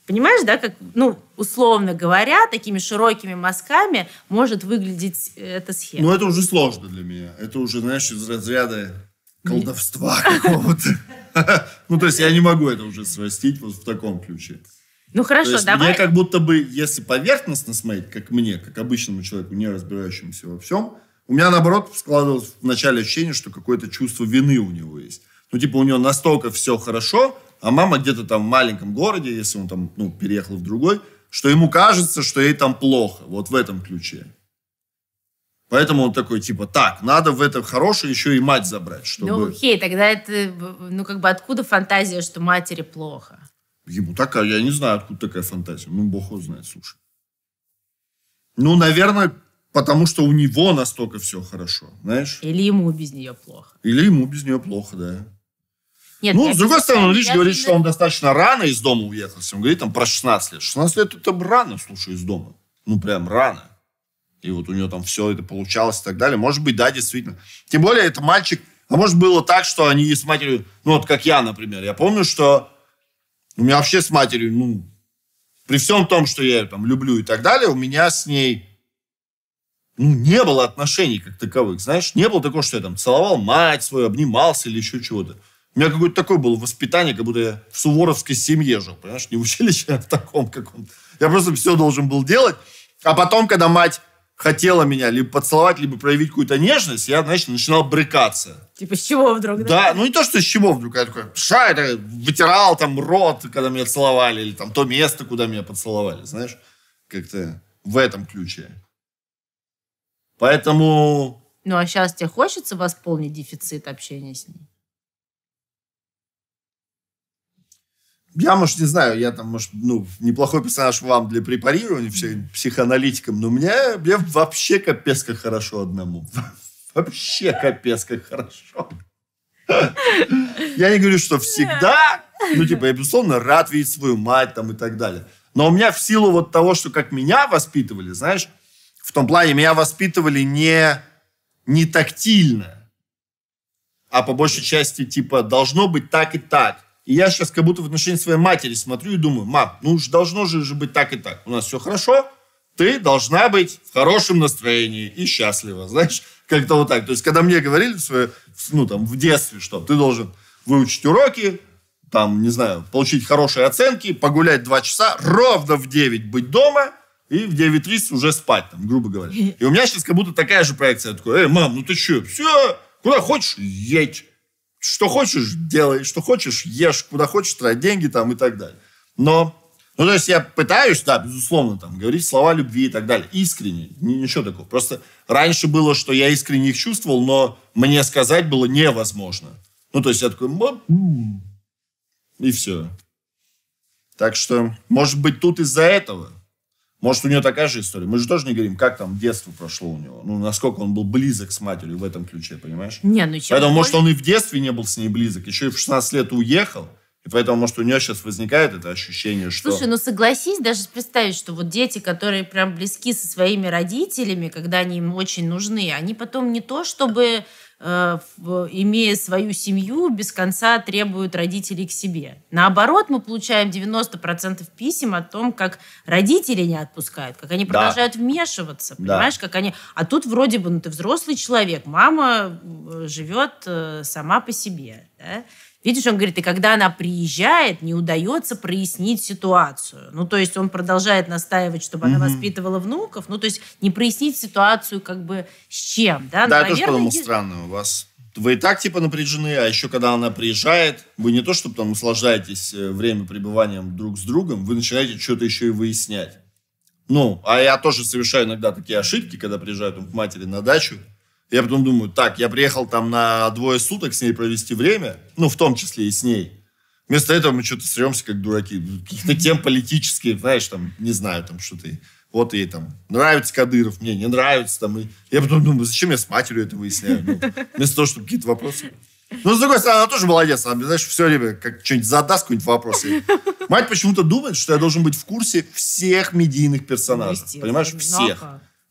Понимаешь, да, как, ну, условно говоря, такими широкими мазками может выглядеть эта схема. Ну, это уже сложно для меня. Это уже, знаешь, из разряда колдовства какого-то. Ну, то есть я не могу это уже срастить вот в таком ключе. Ну, хорошо, давай. Я как будто бы, если поверхностно смотреть, как мне, как обычному человеку, не разбирающемуся во всем, у меня, наоборот, складывалось вначале ощущение, что какое-то чувство вины у него есть. Ну, типа, у него настолько все хорошо, а мама где-то там в маленьком городе, если он там, ну, переехал в другой, что ему кажется, что ей там плохо. Вот в этом ключе. Поэтому он такой, типа, так, надо в это хорошее еще и мать забрать, чтобы... Ну, окей, тогда это, ну, как бы откуда фантазия, что матери плохо? Ему такая, я не знаю, откуда такая фантазия. Ну, бог его знает, слушай. Ну, наверное, потому что у него настолько все хорошо, знаешь? Или ему без нее плохо. Или ему без нее плохо, да. Нет, ну, с другой стороны, он лишь говорит, что он достаточно рано из дома уехал. Он говорит там про 16 лет. 16 лет это рано, слушай, из дома. Ну, прям рано. И вот у него там все это получалось и так далее. Может быть, да, действительно. Тем более, это мальчик. А может, было так, что они с матерью... Ну, вот как я, например. Я помню, что у меня вообще с матерью, ну, при всем том, что я ее там люблю и так далее, у меня с ней... Ну, не было отношений как таковых, знаешь. Не было такого, что я там целовал мать свою, обнимался или еще чего-то. У меня какое-то такое было воспитание, как будто я в суворовской семье жил, понимаешь? Не в училище, а в таком каком-то. Я просто все должен был делать. А потом, когда мать хотела меня либо поцеловать, либо проявить какую-то нежность, я, значит, начинал брыкаться. Типа, с чего вдруг? Да, ну не то, что с чего вдруг. Я такой, вытирал там рот, когда меня целовали, или там то место, куда меня поцеловали, знаешь? Как-то в этом ключе. Поэтому... Ну, а сейчас тебе хочется восполнить дефицит общения с ней? Я, может, не знаю, я там, может, ну, неплохой персонаж вам для препарирования, все психоаналитиком, но мне вообще капец как хорошо одному. Вообще капец как хорошо. Я не говорю, что всегда, ну, типа, я, безусловно, рад видеть свою мать там и так далее. Но у меня в силу вот того, что как меня воспитывали, знаешь, в том плане меня воспитывали не тактильно, а по большей части, типа, должно быть так и так. И я сейчас как будто в отношении своей матери смотрю и думаю, мам, ну уж должно же быть так и так. У нас все хорошо, ты должна быть в хорошем настроении и счастлива, знаешь, как-то вот так. То есть, когда мне говорили в детстве, что ты должен выучить уроки, там, не знаю, получить хорошие оценки, погулять 2 часа, ровно в 9 быть дома и в 9:30 уже спать, там, грубо говоря. И у меня сейчас как будто такая же проекция. Я такой, мам, ну ты что, все... Куда хочешь – едь. Что хочешь – делай. Что хочешь – ешь. Куда хочешь – трать деньги там, и так далее. Но... Ну, то есть я пытаюсь, да, безусловно, там, говорить слова любви и так далее. Искренне. Ничего такого. Просто раньше было, что я искренне их чувствовал, но мне сказать было невозможно. Ну, то есть я такой... И все. Так что, может быть, тут из-за этого. Может, у нее такая же история. Мы же тоже не говорим, как там детство прошло у него. Ну, насколько он был близок с матерью в этом ключе, понимаешь? Не, ну, поэтому, может, он и в детстве не был с ней близок. Еще и в 16 лет уехал. И поэтому, может, у нее сейчас возникает это ощущение, что... Слушай, ну согласись даже представить, что вот дети, которые прям близки со своими родителями, когда они им очень нужны, они потом не то, чтобы, имея свою семью, без конца требуют родителей к себе. Наоборот, мы получаем 90% писем о том, как родители не отпускают, как они продолжают вмешиваться, понимаешь, как они... А тут вроде бы, ну ты взрослый человек, мама живет сама по себе, да? Видишь, он говорит, и когда она приезжает, не удается прояснить ситуацию. Ну, то есть он продолжает настаивать, чтобы она воспитывала внуков. Ну, то есть не прояснить ситуацию как бы с чем. Да, да, я тоже подумал, странно у вас. Вы и так типа напряжены, а еще когда она приезжает, вы не то, чтобы там услаждаетесь время пребыванием друг с другом, вы начинаете что-то еще и выяснять. Ну, а я тоже совершаю иногда такие ошибки, когда приезжаю там, к матери на дачу. Я потом думаю, так, я приехал там на 2 суток с ней провести время, ну, в том числе и с ней. Вместо этого мы что-то сремся, как дураки. Каких-то тем политических, знаешь, там, не знаю, там, что ты. Вот ей там нравится Кадыров, мне не нравится. Там, и... Я потом думаю, зачем я с матерью это выясняю? Ну, вместо того, чтобы какие-то вопросы... Ну, с другой стороны, она тоже молодец. Она, знаешь, все время как что-нибудь задаст, какой-нибудь вопрос. Мать почему-то думает, что я должен быть в курсе всех медийных персонажей. Понимаешь, всех.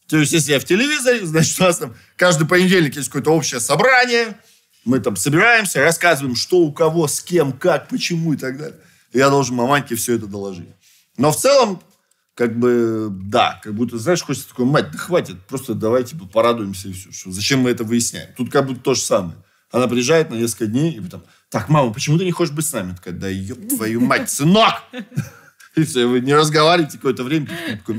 То есть, если я в телевизоре, значит, у нас там каждый понедельник есть какое-то общее собрание, мы там собираемся, рассказываем, что у кого, с кем, как, почему и так далее. И я должен маманьке все это доложить. Но в целом, как бы, да, как будто, знаешь, хочется такой, мать, да хватит, просто давай, типа, порадуемся и все. Что, зачем мы это выясняем? Тут как будто то же самое. Она приезжает на несколько дней и потом, так, мама, почему ты не хочешь быть с нами? Такая, да еб твою мать, сынок! И все, вы не разговариваете какое-то время, такой...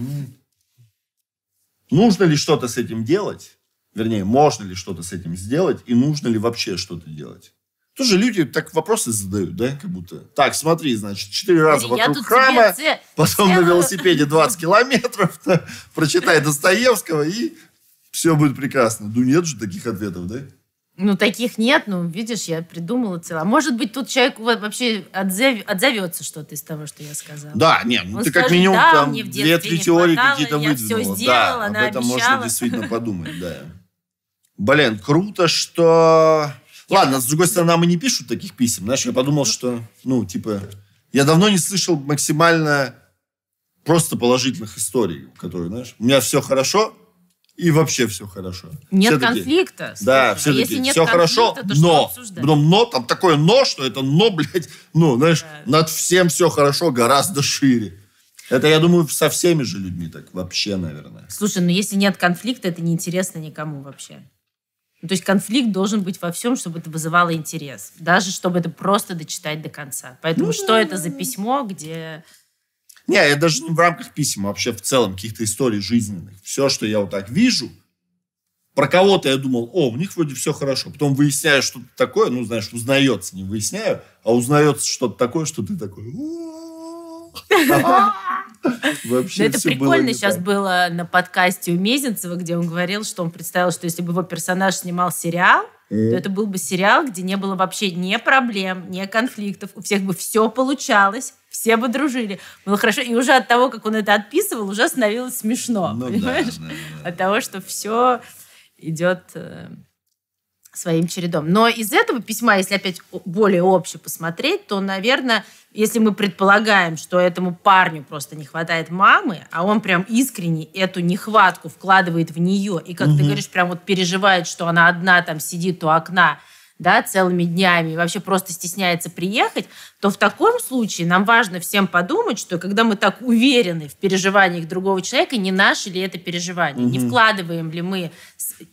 Нужно ли что-то с этим делать? Вернее, можно ли что-то с этим сделать? И нужно ли вообще что-то делать? Тоже люди так вопросы задают, да? Как будто. Так, смотри, значит, 4 раза вокруг храма, потом на велосипеде 20 километров, прочитай Достоевского, и все будет прекрасно. Ну, нет же таких ответов, да? Ну, таких нет, ну, видишь, я придумала целое. Может быть, тут человек вообще отзовется что-то из того, что я сказала. Да, нет, ну, ты скажет, как минимум да, там 2-3 теории какие-то выдвинула. Да, об этом обещала. Можно действительно подумать, да. Блин, круто, что... Ладно, с другой стороны, нам и не пишут таких писем. Знаешь, я подумал, что, ну, типа, я давно не слышал максимально просто положительных историй, которые, знаешь, у меня все хорошо... И вообще все хорошо. Нет конфликта. Да, все такие, все хорошо, но. Потом но, там такое но, что это но, блядь, ну, знаешь, над всем все хорошо гораздо шире. Это, я думаю, со всеми же людьми так вообще, наверное. Слушай, ну если нет конфликта, это неинтересно никому вообще. Ну, то есть конфликт должен быть во всем, чтобы это вызывало интерес. Даже чтобы это просто дочитать до конца. Поэтому ну, что это за письмо, где... Не, я даже не в рамках писем, а вообще в целом каких-то историй жизненных. Все, что я вот так вижу, про кого-то я думал, о, у них вроде все хорошо. Потом выясняю что-то такое, ну, знаешь, узнается, не выясняю, а узнается что-то такое, что ты такой... Вообще это прикольно было сейчас было на подкасте у Мезенцева, где он говорил, что он представил, что если бы его персонаж снимал сериал, то это был бы сериал, где не было вообще ни проблем, ни конфликтов. У всех бы все получалось, все бы дружили. Было хорошо. И уже от того, как он это отписывал, уже становилось смешно. Ну, понимаешь? Да. От того, что все идет своим чередом. Но из этого письма, если опять более обще посмотреть, то, наверное, если мы предполагаем, что этому парню просто не хватает мамы, а он прям искренне эту нехватку вкладывает в нее, и, как ты говоришь, прям вот переживает, что она одна там сидит у окна, да, целыми днями, и вообще просто стесняется приехать, то в таком случае нам важно всем подумать, что когда мы так уверены в переживаниях другого человека, не наше ли это переживание, не вкладываем ли мы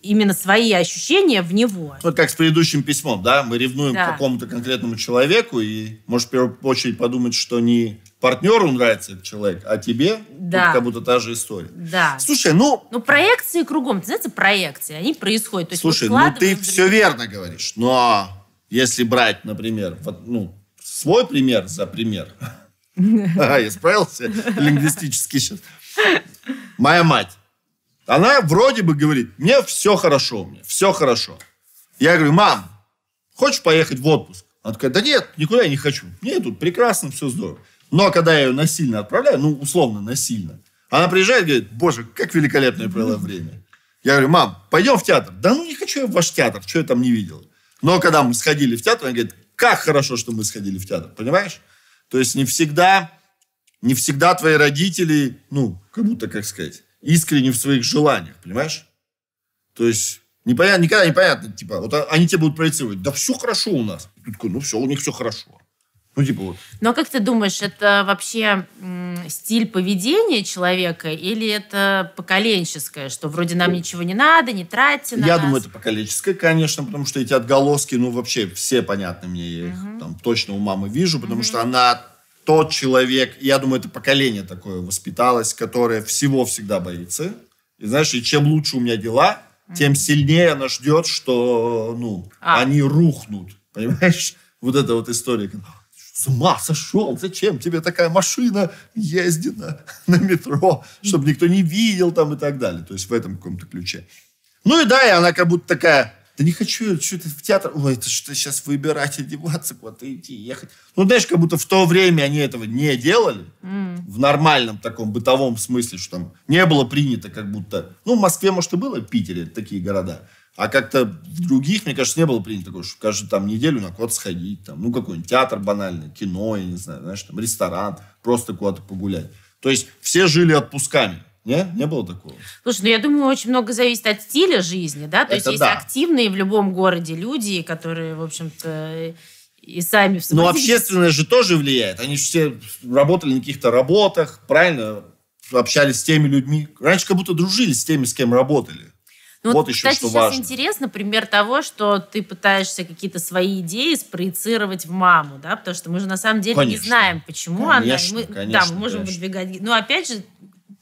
именно свои ощущения в него. Вот как с предыдущим письмом, да, мы ревнуем к какому-то конкретному человеку, и, может, в первую очередь подумать, что не партнеру нравится человек, а тебе да. как будто та же история. Да. Слушай, ну... Ну, проекции кругом. Ты знаешь, проекции, они происходят. То есть слушай, ну ты все верно говоришь. Но если брать, например, вот, ну, свой пример за пример. Я справился лингвистически сейчас. Моя мать. Она вроде бы говорит, мне все хорошо, Я говорю, мам, хочешь поехать в отпуск? Она такая, да нет, никуда я не хочу. Мне тут прекрасно, все здорово. Но когда я ее насильно отправляю, ну, условно, насильно, она приезжает и говорит, боже, как великолепно я провела время. Я говорю, мам, пойдем в театр. Да ну не хочу я в ваш театр, что я там не видел. Но когда мы сходили в театр, она говорит, как хорошо, что мы сходили в театр, понимаешь? То есть не всегда твои родители, ну, как будто, как сказать, искренне в своих желаниях, понимаешь? То есть... Непонятно, никогда непонятно, типа, вот они тебе будут проецировать, да все хорошо у нас. Ты такой, ну все, у них все хорошо. Ну, типа вот. Ну, а как ты думаешь, это вообще стиль поведения человека или это поколенческое, что вроде нам ничего не надо, не тратьте на нас? Я думаю, это поколенческое, конечно, потому что эти отголоски, ну, вообще все понятны мне, я их там точно у мамы вижу, потому что она тот человек, я думаю, это поколение такое воспиталось, которое всего всегда боится. И знаешь, и чем лучше у меня дела... тем сильнее она ждет, что ну, они рухнут. Понимаешь? Вот эта вот история. С ума сошел? Зачем тебе такая машина ездила на метро, чтобы никто не видел там и так далее. То есть в этом каком-то ключе. Ну и да, и она как будто такая, да не хочу, что-то в театр, ой, это что сейчас выбирать, одеваться, куда-то идти, ехать. Ну знаешь, как будто в то время они этого не делали. В нормальном таком бытовом смысле, что там не было принято как будто... Ну, в Москве, может, и было, в Питере такие города. А как-то в других, мне кажется, не было принято такое, что каждую там неделю на куда-то сходить. Там, ну, какой-нибудь театр банальный, кино, я не знаю, знаешь, там ресторан, просто куда-то погулять. То есть все жили отпусками. Не было такого. Слушай, ну я думаю, очень много зависит от стиля жизни, да? То есть активные в любом городе люди, которые, в общем-то, и сами... Но общественное же тоже влияет. Они же все работали на каких-то работах, правильно? Общались с теми людьми. Раньше как будто дружили с теми, с кем работали. Ну, вот еще что важно. Кстати, сейчас интересно пример того, что ты пытаешься какие-то свои идеи спроецировать в маму, да? Потому что мы же на самом деле не знаем, почему она... Да, мы можем выдвигать... Но опять же...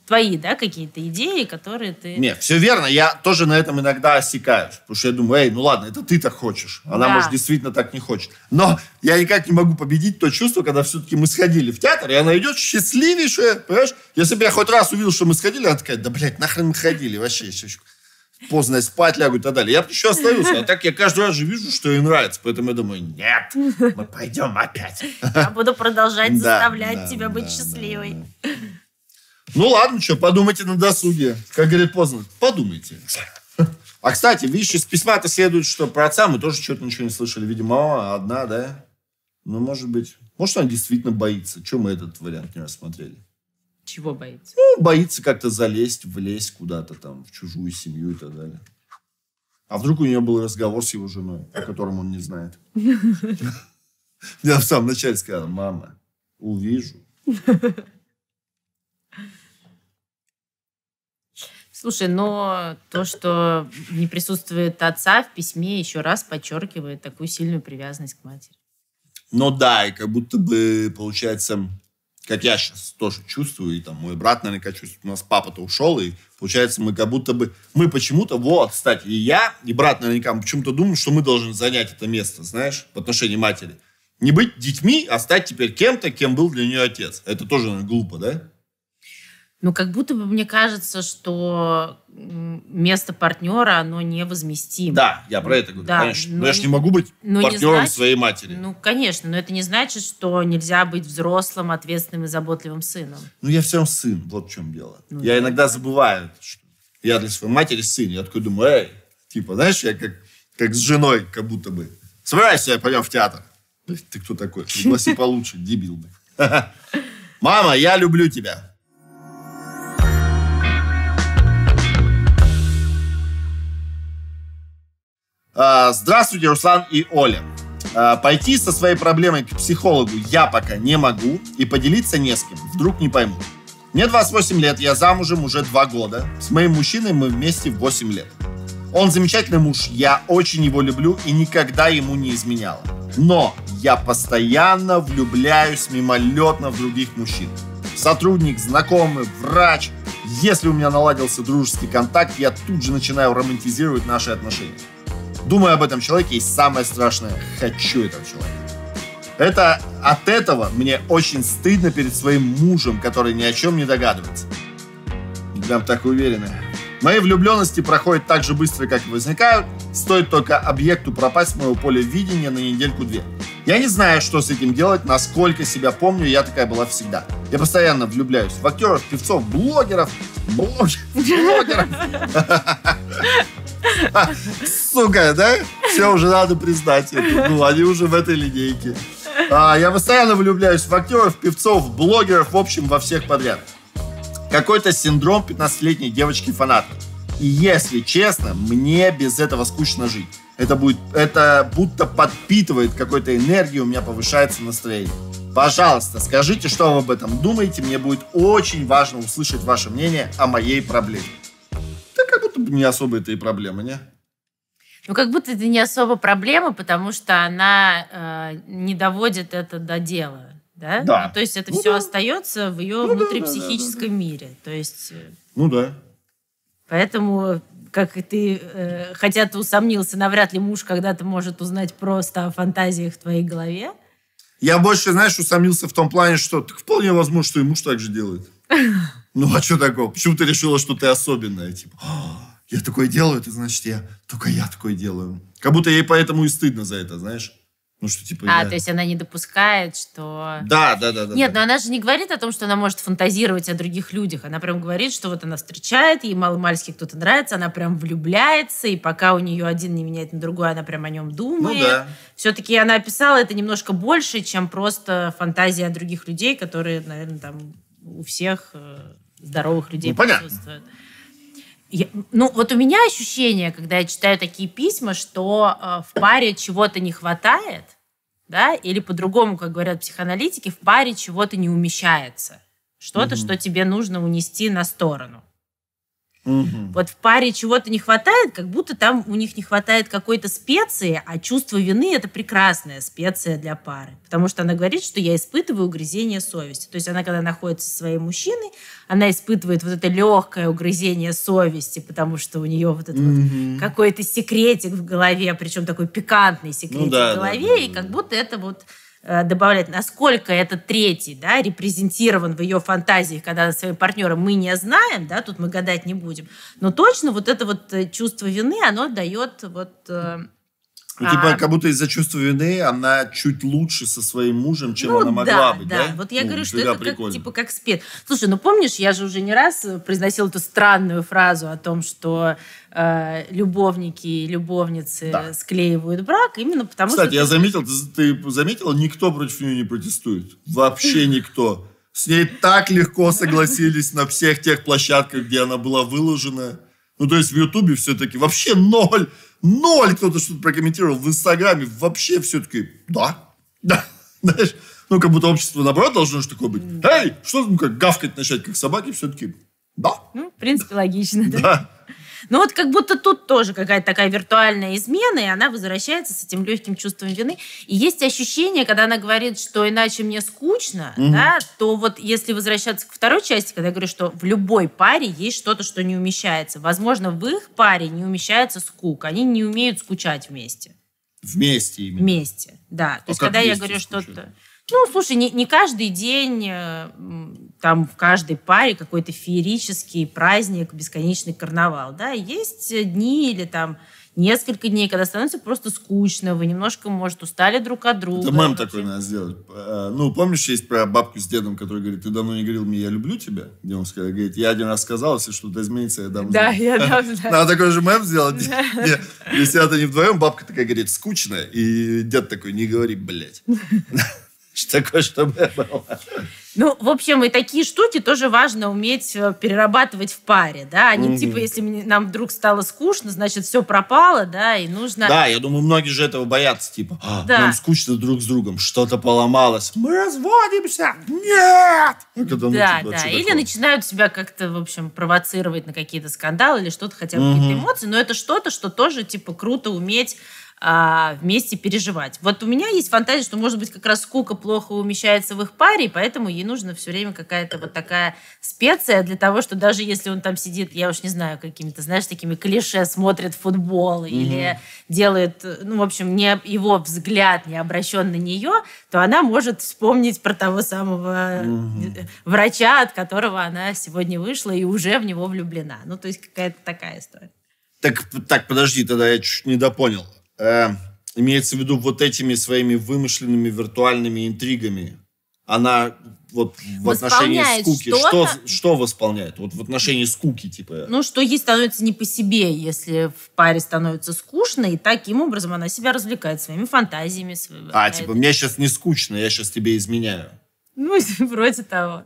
Твои, да, какие-то идеи, которые ты... Нет, все верно. Я тоже на этом иногда осекаюсь. Потому что я думаю, ну ладно, это ты так хочешь. Она, может, действительно так не хочет. Но я никак не могу победить то чувство, когда все-таки мы сходили в театр, и она идет счастливейшая, понимаешь? Если бы я хоть раз увидел, что мы сходили, она такая, да, блядь, нахрен мы ходили вообще. Поздно спать лягу и так далее. Я еще остаюсь. А так я каждый раз же вижу, что ей нравится. Поэтому я думаю, нет, мы пойдем опять. Я буду продолжать заставлять тебя быть счастливой. Ну ладно, что, подумайте на досуге. Как говорит Познер, подумайте. А, кстати, видишь, из письма-то следует, что про отца мы тоже что-то ничего не слышали. Видимо, мама одна, да? Ну, может быть... Может, она действительно боится. Чего мы этот вариант не рассмотрели? Чего боится? Ну, боится как-то залезть, влезть куда-то там, в чужую семью и так далее. А вдруг у нее был разговор с его женой, о котором он не знает? Я в самом начале сказал, мама, увижу. Слушай, но то, что не присутствует отца в письме, еще раз подчеркивает такую сильную привязанность к матери. Ну да, и как будто бы, получается, как я сейчас тоже чувствую, и там мой брат, наверное, чувствует, у нас папа-то ушел, и получается, мы как будто бы, мы почему-то, вот, кстати, и я, и брат наверняка, мы почему-то думаем, что мы должны занять это место, знаешь, в отношении матери. Не быть детьми, а стать теперь кем-то, кем был для нее отец. Это тоже, наверное, глупо, да? Ну, как будто бы мне кажется, что место партнера, оно невозместимо. Да, я про это говорю, да, конечно. Но я же не могу быть партнером своей матери. Ну, конечно, но это не значит, что нельзя быть взрослым, ответственным и заботливым сыном. Ну, я все равно сын, вот в чем дело. Ну, я иногда забываю, что я для своей матери сын. Я такой думаю, типа, знаешь, я как с женой, как будто бы. Собирайся, я пойдем в театр. Ты кто такой? Пригласи получше, дебил. Мама, я люблю тебя. Здравствуйте, Руслан и Оля. Пойти со своей проблемой к психологу я пока не могу и поделиться не с кем, вдруг не пойму. Мне 28 лет, я замужем уже 2 года. С моим мужчиной мы вместе 8 лет. Он замечательный муж, я очень его люблю и никогда ему не изменяла. Но я постоянно влюбляюсь мимолетно в других мужчин. Сотрудник, знакомый, врач. Если у меня наладился дружеский контакт, я тут же начинаю романтизировать наши отношения. Думаю об этом человеке, и самое страшное – хочу этого человека. Это от этого мне очень стыдно перед своим мужем, который ни о чем не догадывается. Прям так уверены. Мои влюбленности проходят так же быстро, как и возникают. Стоит только объекту пропасть с моего поля видения на недельку-две. Я не знаю, что с этим делать, насколько себя помню, я такая была всегда. Я постоянно влюбляюсь в актеров, певцов, блогеров. Сука, да? Все уже надо признать. Ну, они уже в этой линейке. Я постоянно влюбляюсь в актеров, певцов, блогеров, в общем, во всех подряд. Какой-то синдром 15-летней девочки-фанатки. И если честно, мне без этого скучно жить. Это будто подпитывает какой-то энергией, у меня повышается настроение. Пожалуйста, скажите, что вы об этом думаете. Мне будет очень важно услышать ваше мнение о моей проблеме. Да как будто бы не особо это и проблема, не? Ну, как будто это не особо проблема, потому что она не доводит это до дела. Да? Да. Ну, то есть это все остается в ее внутрипсихическом мире. То есть... Ну да. Поэтому, как и ты, хотя ты усомнился, навряд ли муж когда-то может узнать просто о фантазиях в твоей голове. Я больше, знаешь, усомнился в том плане, что так вполне возможно, что и муж так же делает. Ну а что такого? Почему ты решила, что ты особенная? Типа, я такое делаю, это значит, я такое делаю. Как будто ей поэтому и стыдно за это, знаешь? Ну, что, типа, то есть она не допускает, что... Да. Нет, но она же не говорит о том, что она может фантазировать о других людях. Она прям говорит, что вот она встречает, ей мало-мальски кто-то нравится, она прям влюбляется, и пока у нее один не меняет на другой, она прям о нем думает. Ну, да. Все-таки она описала это немножко больше, чем просто фантазия о других людей, которые, наверное, там у всех здоровых людей присутствуют. Ну, вот у меня ощущение, когда я читаю такие письма, что в паре чего-то не хватает, да, или по-другому, как говорят психоаналитики, в паре чего-то не умещается. Что-то, что тебе нужно унести на сторону. Вот в паре чего-то не хватает, как будто там у них не хватает какой-то специи, а чувство вины – это прекрасная специя для пары. Потому что она говорит, что я испытываю угрызение совести. То есть она, когда находится со своим мужчиной, она испытывает вот это легкое угрызение совести, потому что у нее вот этот вот какой-то секретик в голове, причем такой пикантный секретик в голове, и как будто это вот добавляет. Насколько этот третий, да, репрезентирован в ее фантазиях, когда со своим партнером, мы не знаем, да, тут мы гадать не будем. Но точно вот это вот чувство вины, оно дает вот... как будто из-за чувства вины она чуть лучше со своим мужем, чем она могла быть, да? Вот я говорю, что это как, типа как спец. Слушай, ну помнишь, я же уже не раз произносила эту странную фразу о том, что любовники и любовницы склеивают брак именно потому, кстати, что... Кстати, я заметил, ты заметила, никто против нее не протестует. Вообще никто. С ней так легко согласились на всех тех площадках, где она была выложена. Ну, то есть в Ютубе все-таки вообще ноль. Ноль кто-то что-то прокомментировал, в Инстаграме вообще все-таки да. Знаешь, ну, как будто общество, наоборот, должно же такое быть. Эй, что там, как гавкать начать, как собаки, все-таки Ну, в принципе, логично, да. Ну, вот как будто тут тоже какая-то такая виртуальная измена, и она возвращается с этим легким чувством вины. И есть ощущение, когда она говорит, что иначе мне скучно, да, то вот если возвращаться к второй части, когда я говорю, что в любой паре есть что-то, что не умещается. Возможно, в их паре не умещается скука. Они не умеют скучать вместе. Вместе именно. Вместе, да. То есть, когда я говорю что-то... Ну, слушай, не каждый день, там, в каждой паре какой-то феерический праздник, бесконечный карнавал, да, есть дни или там несколько дней, когда становится просто скучно, вы немножко, может, устали друг от друга. Это мем такой надо сделать. Ну, помнишь, есть про бабку с дедом, который говорит, ты давно не говорил мне, я люблю тебя? Где он говорит, я один раз сказал, если что-то изменится, я дам. Да, я дам. Надо такой же мем сделать. Если это не вдвоем, бабка такая говорит, скучно, и дед такой, не говори, блядь. Такое, чтобы было. Ну, в общем, и такие штуки тоже важно уметь перерабатывать в паре, да. Они типа, если нам вдруг стало скучно, значит, все пропало, да, и нужно... Да, я думаю, многие же этого боятся, типа, нам скучно друг с другом, что-то поломалось, мы разводимся, нет! Или начинают себя как-то, в общем, провоцировать на какие-то скандалы или что-то, хотя бы какие-то эмоции, но это что-то, что тоже, типа, круто уметь вместе переживать. Вот у меня есть фантазия, что, может быть, как раз скука плохо умещается в их паре, и поэтому ей нужна все время какая-то вот такая специя для того, что даже если он там сидит, я уж не знаю, какими-то, знаешь, такими клише смотрит футбол или делает, ну, в общем, не его взгляд не обращен на нее, то она может вспомнить про того самого врача, от которого она сегодня вышла и уже в него влюблена. Ну, то есть какая-то такая история. Так, подожди, тогда я чуть не допонял. Имеется в виду вот этими своими вымышленными виртуальными интригами. Она вот в отношении скуки. Что восполняет? Вот в отношении скуки, типа. Ну, что ей становится не по себе, если в паре становится скучно, и таким образом она себя развлекает своими фантазиями. Типа, мне сейчас не скучно, я сейчас тебе изменяю. Ну, вроде того.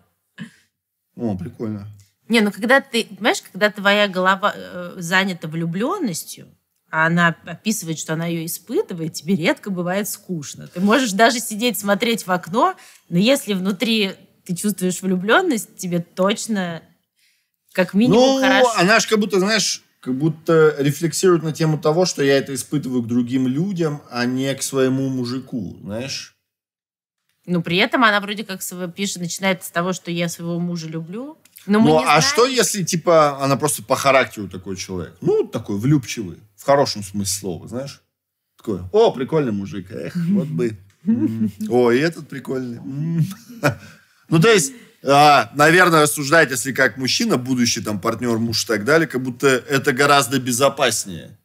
О, прикольно. Не, ну, когда ты, понимаешь, когда твоя голова занята влюбленностью, а она описывает, что она ее испытывает, тебе редко бывает скучно. Ты можешь даже сидеть, смотреть в окно, но если внутри ты чувствуешь влюбленность, тебе точно, как минимум, хорошо. Ну, она же как будто, знаешь, как будто рефлексирует на тему того, что я это испытываю к другим людям, а не к своему мужику, знаешь. Но при этом она вроде как пишет, начинает с того, что я своего мужа люблю. Ну, а знаем. Что, если, типа, она просто по характеру такой человек? Ну, такой влюбчивый, в хорошем смысле слова, знаешь? Такой, о, прикольный мужик, эх, вот бы. О, и этот прикольный. Ну, то есть, наверное, рассуждать, если как мужчина, будущий там партнер, муж и так далее, как будто это гораздо безопаснее.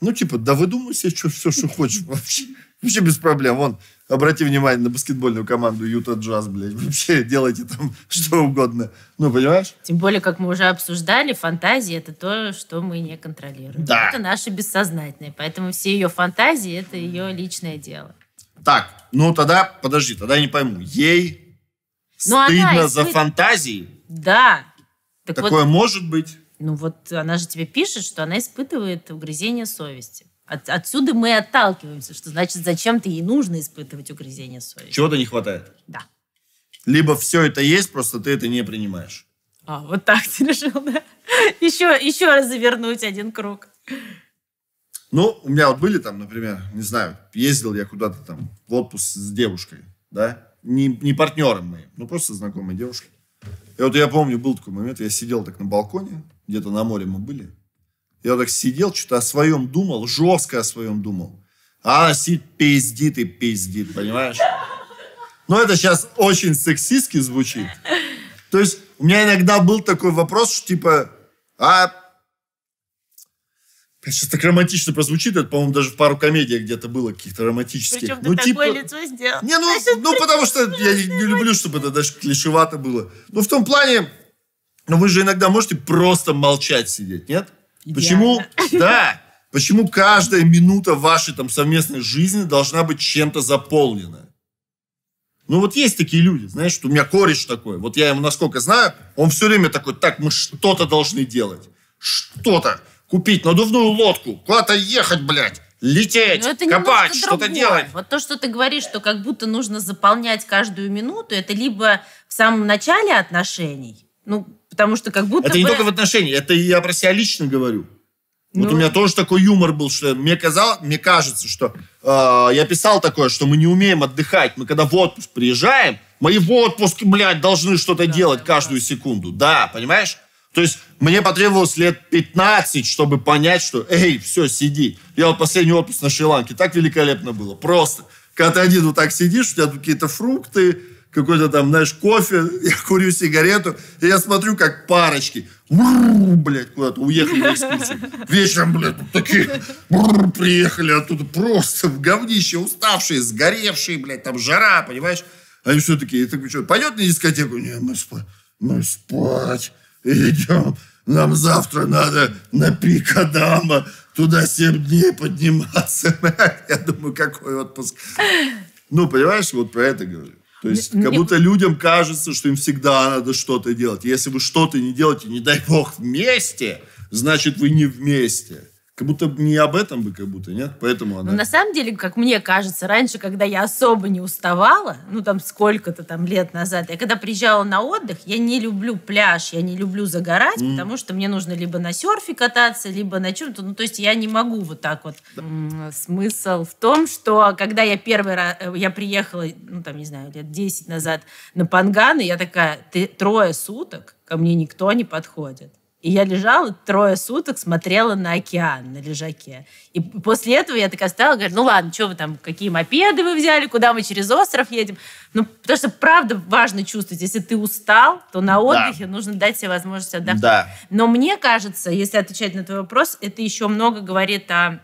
Ну, типа, да выдумай себе все, что хочешь вообще. Вообще без проблем. Вон, обрати внимание на баскетбольную команду Юта Джаз, блядь. Вообще делайте там что угодно. Ну, понимаешь? Тем более, как мы уже обсуждали, фантазии – это то, что мы не контролируем. Да. Это наше бессознательное. Поэтому все ее фантазии – это ее личное дело. Так, ну тогда, подожди, тогда я не пойму. Ей стыдно за фантазии? Да. Такое вот, может быть? Ну вот она же тебе пишет, что она испытывает угрызение совести. Отсюда мы отталкиваемся, что значит, зачем-то ей нужно испытывать угрызение совести. Чего-то не хватает. Да. Либо все это есть, просто ты это не принимаешь. А, вот так ты решил, да? Еще раз завернуть один круг. Ну, у меня вот были там, например, не знаю, ездил я куда-то там в отпуск с девушкой, да? Не партнером моим, ну просто знакомой девушкой. И вот я помню, был такой момент, я сидел так на балконе, где-то на море мы были. Я так сидел, что-то о своем думал, жестко о своем думал. А она сидит, пиздит и пиздит, понимаешь? Но это сейчас очень сексистски звучит. То есть у меня иногда был такой вопрос, что типа, сейчас так романтично прозвучит, это, по-моему, даже в пару комедиях где-то было каких-то романтических. Причем ты такое лицо сделал. Не, потому что я не люблю, чтобы это даже клишевато было. Ну, в том плане, вы же иногда можете просто молчать сидеть, нет? Почему, почему каждая минута вашей там совместной жизни должна быть чем-то заполнена? Ну, вот есть такие люди, знаешь, что у меня кореш такой, вот я его насколько знаю, он все время такой, так, мы что-то должны делать, что-то, купить надувную лодку, куда-то ехать, блядь, лететь, копать, что-то делать. Вот то, что ты говоришь, что как будто нужно заполнять каждую минуту, это либо в самом начале отношений, ну, потому что как будто это не только в отношении, это я про себя лично говорю. Ну... Вот у меня тоже такой юмор был, что мне кажется, что я писал такое, что мы не умеем отдыхать. Мы когда в отпуск приезжаем, мы в отпуске, блядь, должны что-то делать каждую секунду. Да, понимаешь? То есть мне потребовалось лет 15, чтобы понять, что все, сиди. Я вот последний отпуск на Шри-Ланке, так великолепно было. Просто. Когда ты один вот так сидишь, у тебя тут какие-то фрукты, какой-то там, знаешь, кофе, я курю сигарету, и я смотрю, как парочки, блядь, куда-то уехали на экскурсию. Вечером, блядь, такие, приехали оттуда просто в говнище, уставшие, сгоревшие, блядь, там жара, понимаешь? Они все такие, ты что, пойдет на дискотеку? Не, мы спать идем, нам завтра надо на пик Адама, туда 7 дней подниматься. Я думаю, какой отпуск? Ну, понимаешь, вот про это говорю. То есть, как будто людям кажется, что им всегда надо что-то делать. Если вы что-то не делаете, не дай бог, вместе, значит, вы не вместе. Как будто не об этом бы, как будто, нет? Поэтому она... Но на самом деле, как мне кажется, раньше, когда я особо не уставала, ну, там, сколько-то там лет назад, я когда приезжала на отдых, я не люблю пляж, я не люблю загорать, потому что мне нужно либо на серфе кататься, либо на чем-то, ну, то есть я не могу вот так вот. Да. Смысл в том, что когда я первый раз, я приехала, ну, там, не знаю, лет 10 назад на Панганы, я такая, трое суток ко мне никто не подходит. И я лежала трое суток, смотрела на океан, на лежаке. И после этого я такая стала, говорю, ну ладно, что вы там, какие мопеды вы взяли, куда мы через остров едем? Ну, потому что, правда, важно чувствовать, если ты устал, то на отдыхе нужно дать себе возможность отдохнуть. Да. Но мне кажется, если отвечать на твой вопрос, это еще много говорит о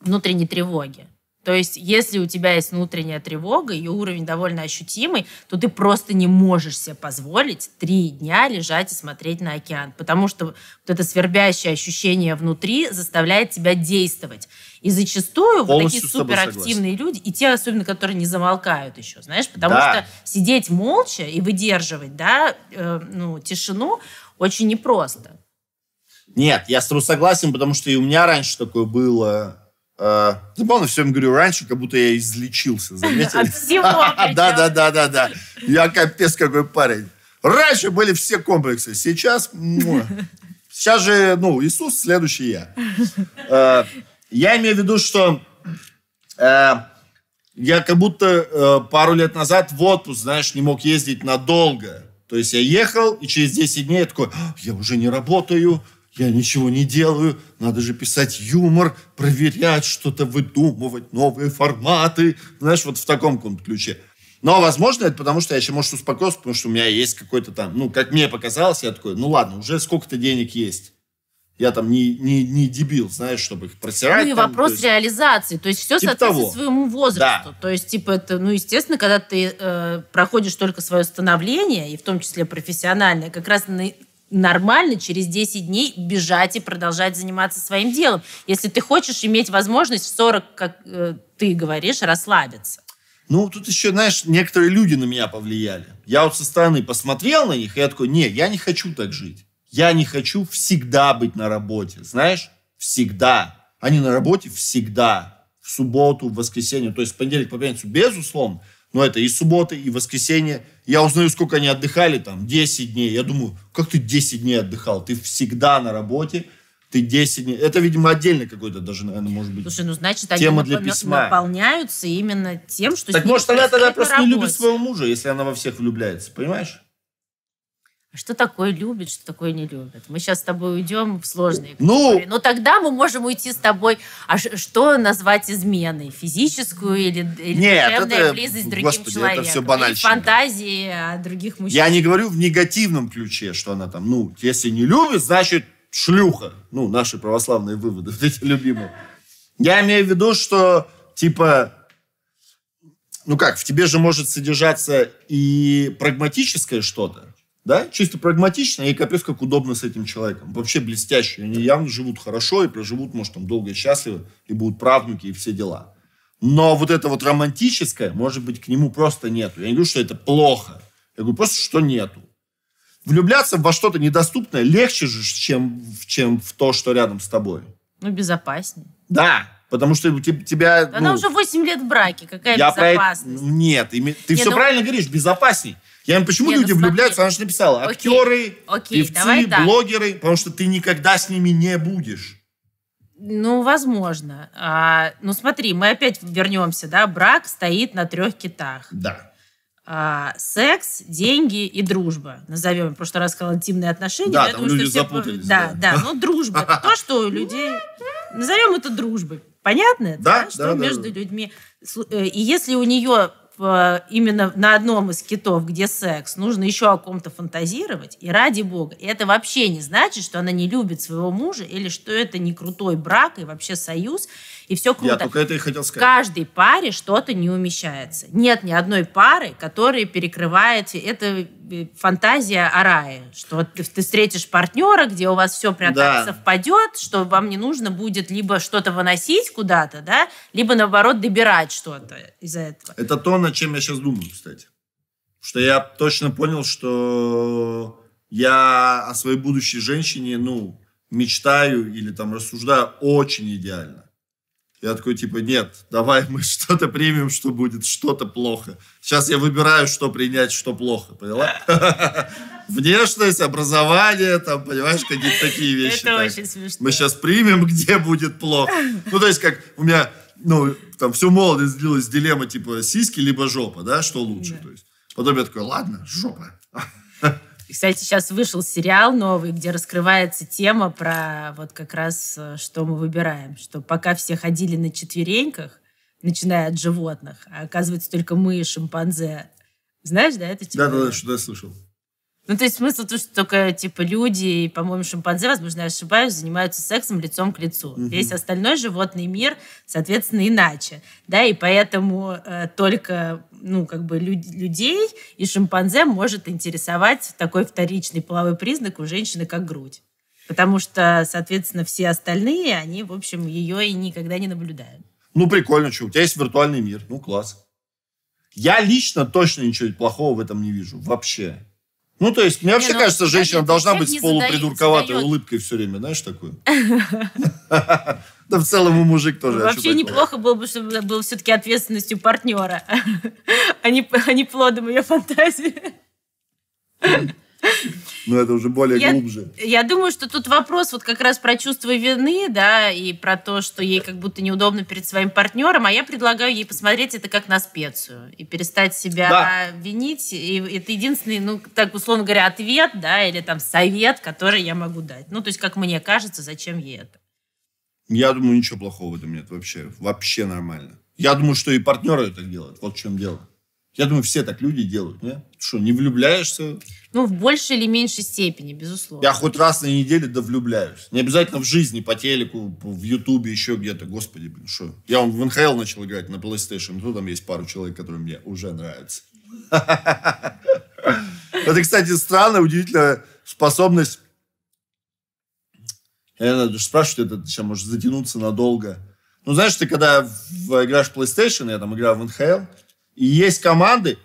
внутренней тревоге. То есть, если у тебя есть внутренняя тревога, ее уровень довольно ощутимый, то ты просто не можешь себе позволить 3 дня лежать и смотреть на океан. Потому что вот это свербящее ощущение внутри заставляет тебя действовать. И зачастую вот такие суперактивные люди, и те, особенно, которые не замолкают еще, знаешь, потому что сидеть молча и выдерживать, да, ну, тишину очень непросто. Нет, я с тобой согласен, потому что и у меня раньше такое было... Забавно, все я говорю раньше, как будто я излечился, заметили? От всего. Да. Я капец какой парень. Раньше были все комплексы, сейчас... Сейчас же, ну, Иисус, следующий я. Я имею в виду, что я как будто пару лет назад в отпуск, знаешь, не мог ездить надолго. То есть я ехал, и через 10 дней я такой, я уже не работаю, я ничего не делаю, надо же писать юмор, проверять, что-то выдумывать, новые форматы. Знаешь, вот в таком каком-то ключе. Но, возможно, это потому, что я еще, может, успокоился, потому что у меня есть какой-то там, ну, как мне показалось, я такой, ну, ладно, уже сколько-то денег есть. Я там не дебил, знаешь, чтобы их просирать. Ну, и там, вопрос то есть... реализации. То есть все типа соответствует своему возрасту. Да. То есть, типа, это, ну, естественно, когда ты проходишь только свое становление, и в том числе профессиональное, как раз... нормально через 10 дней бежать и продолжать заниматься своим делом. Если ты хочешь иметь возможность в 40, как ты говоришь, расслабиться. Ну, тут еще, знаешь, некоторые люди на меня повлияли. Я вот со стороны посмотрел на них, и я такой, не, я не хочу так жить. Я не хочу всегда быть на работе, знаешь? Всегда. Они на работе всегда. В субботу, в воскресенье. То есть в понедельник по пятницу, безусловно. Но это и суббота, и воскресенье. Я узнаю, сколько они отдыхали, там, 10 дней. Я думаю, как ты 10 дней отдыхал? Ты всегда на работе, ты 10 дней. Это, видимо, отдельно какой-то даже, наверное, может быть. Слушай, ну, значит, тема они для письма. Наполняются именно тем, что... Так, может, она тогда просто не любит своего мужа, если она во всех влюбляется, понимаешь? Что такое любит, что такое не любит? Мы сейчас с тобой уйдем в сложные категории. Но тогда мы можем уйти с тобой. А что назвать изменой? Физическую или душевная близость с другим человеком? Это все банальщина. Или фантазии о других мужчинах. Я не говорю в негативном ключе, что она там, ну, если не любит, значит шлюха. Ну, наши православные выводы, вот эти любимые. Я имею в виду, что, типа... Ну как, в тебе же может содержаться и прагматическое что-то. Да? Чисто прагматично и капец как удобно с этим человеком. Вообще блестяще. Они явно живут хорошо и проживут, может, там долго и счастливо, и будут правнуки, и все дела. Но вот это вот романтическое, может быть, к нему просто нету. Я не говорю, что это плохо. Я говорю, просто что нету. Влюбляться во что-то недоступное легче же, чем в то, что рядом с тобой. Ну, безопаснее. Да. Потому что тебя... Она уже 8 лет в браке. Какая безопасность? Нет. Ты все правильно говоришь. Безопасней. Я им почему люди влюбляются? Она же написала. Актеры, певцы, блогеры. Потому что ты никогда с ними не будешь. Ну, возможно. Ну, смотри, мы опять вернемся, да? Брак стоит на 3 китах. Да. Секс, деньги и дружба. Назовем. В прошлый раз сказал интимные отношения. Да, там люди запутались. Да, но дружба. То, что у людей... Назовем это дружбой. Понятно это? Да, да, что да, между людьми... И если у нее... именно на одном из китов, где секс, нужно еще о ком-то фантазировать, и ради бога. И это вообще не значит, что она не любит своего мужа, или что это не крутой брак, и вообще союз, и все круто. Я только это и хотел сказать. В каждой паре что-то не умещается. Нет ни одной пары, которая перекрывает... Это фантазия о рае, что ты встретишь партнера, где у вас все прям так совпадет, что вам не нужно будет либо что-то выносить куда-то, да, либо, наоборот, добирать что-то из-за этого. Это то, над чем я сейчас думаю, кстати. Что я точно понял, что я о своей будущей женщине, ну, мечтаю или там рассуждаю очень идеально. Я такой, типа, нет, давай мы что-то примем, что будет что-то плохо. Сейчас я выбираю, что принять, что плохо, поняла? Внешность, образование, там, понимаешь, какие-то такие вещи. Это очень смешно. Мы сейчас примем, где будет плохо. Ну, то есть, как у меня, ну, там, всю молодость длилась дилемма, типа, сиськи либо жопа, да, что лучше. То есть, потом я такой, ладно, жопа. Кстати, сейчас вышел сериал новый, где раскрывается тема про вот как раз, что мы выбираем. Что пока все ходили на четвереньках, начиная от животных, а оказывается только мы и шимпанзе. Знаешь, да, это типа... Да, что я слышал. Ну, то есть смысл в том, что только, типа, люди и, по-моему, шимпанзе, возможно, я ошибаюсь, занимаются сексом лицом к лицу. Угу. Весь остальной животный мир, соответственно, иначе. Да, и поэтому только, ну, как бы, людей и шимпанзе может интересовать такой вторичный половой признак у женщины, как грудь. Потому что, соответственно, все остальные, они, в общем, ее и никогда не наблюдают. Ну, прикольно, что у тебя есть виртуальный мир. Ну, класс. Я лично точно ничего плохого в этом не вижу. Вообще. Ну, то есть, мне вообще кажется, женщина должна быть с полупридурковатой улыбкой все время, знаешь, такую. Да в целом и мужик тоже. Вообще неплохо было бы, чтобы было все-таки ответственностью партнера, а не плодом ее фантазии. Ну, это уже более глубже. Я думаю, что тут вопрос вот как раз про чувство вины, да, и про то, что ей как будто неудобно перед своим партнером, а я предлагаю ей посмотреть это как на специю и перестать себя винить. И это единственный, ну, так условно говоря, ответ, да, или там совет, который я могу дать. Ну, то есть, как мне кажется, зачем ей это? Я думаю, ничего плохого в этом нет вообще. Вообще нормально. Я думаю, что и партнеры это делают. Вот в чем дело. Я думаю, все так люди делают, не? Что, не влюбляешься? Ну, в большей или меньшей степени, безусловно. Я хоть раз на неделю да влюбляюсь. Не обязательно в жизни, по телеку, в Ютубе, еще где-то. Господи, блин, что? Я вам в НХЛ начал играть на PlayStation. Ну, там есть пару человек, которые мне уже нравятся. Это, кстати, странная, удивительная способность. Я надо даже спрашивать, это сейчас может затянуться надолго. Ну, знаешь, ты когда играешь в PlayStation, я там играю в НХЛ, и есть команды,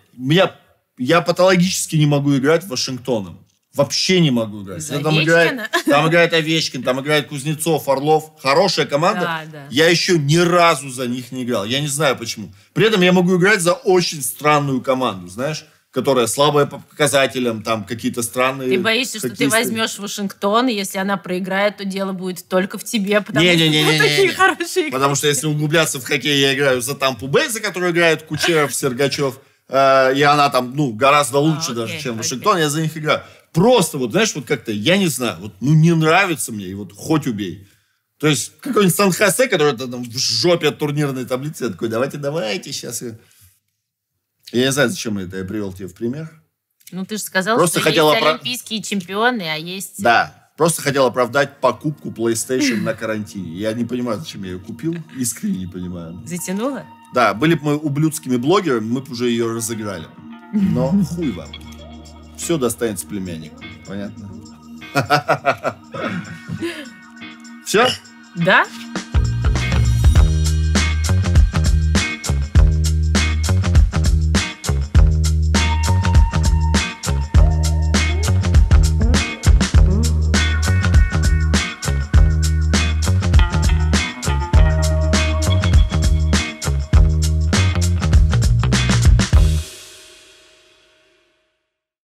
я патологически не могу играть Вашингтоном. Вообще не могу играть. Там играет Овечкин, там играет Кузнецов, Орлов. Хорошая команда. Да, да. Я еще ни разу за них не играл. Я не знаю почему. При этом я могу играть за очень странную команду, знаешь, которая слабая по показателям, там какие-то странные... Ты боишься, что ты возьмешь Вашингтон, и если она проиграет, то дело будет только в тебе, потому что ты такие хорошие. Потому что если углубляться в хоккей, я играю за Тампу Бэй, за которую играют Кучеров, Сергачев, и она там, ну, гораздо лучше даже, чем Вашингтон, я за них играю. Просто вот, знаешь, вот как-то, я не знаю, вот, ну, не нравится мне, и вот хоть убей. То есть какой-нибудь Сан-Хосе, который там в жопе от турнирной таблицы, я такой, давайте, сейчас... Я не знаю, зачем это я привел тебе в пример. Ну, ты же сказал, просто что есть олимпийские чемпионы, а есть... Да, просто хотел оправдать покупку PlayStation на карантине. Я не понимаю, зачем я ее купил, искренне не понимаю. Затянуло? Да, были бы мы ублюдскими блогерами, мы бы уже ее разыграли. Но хуй вам. Все достанется племяннику, понятно? Все? Да.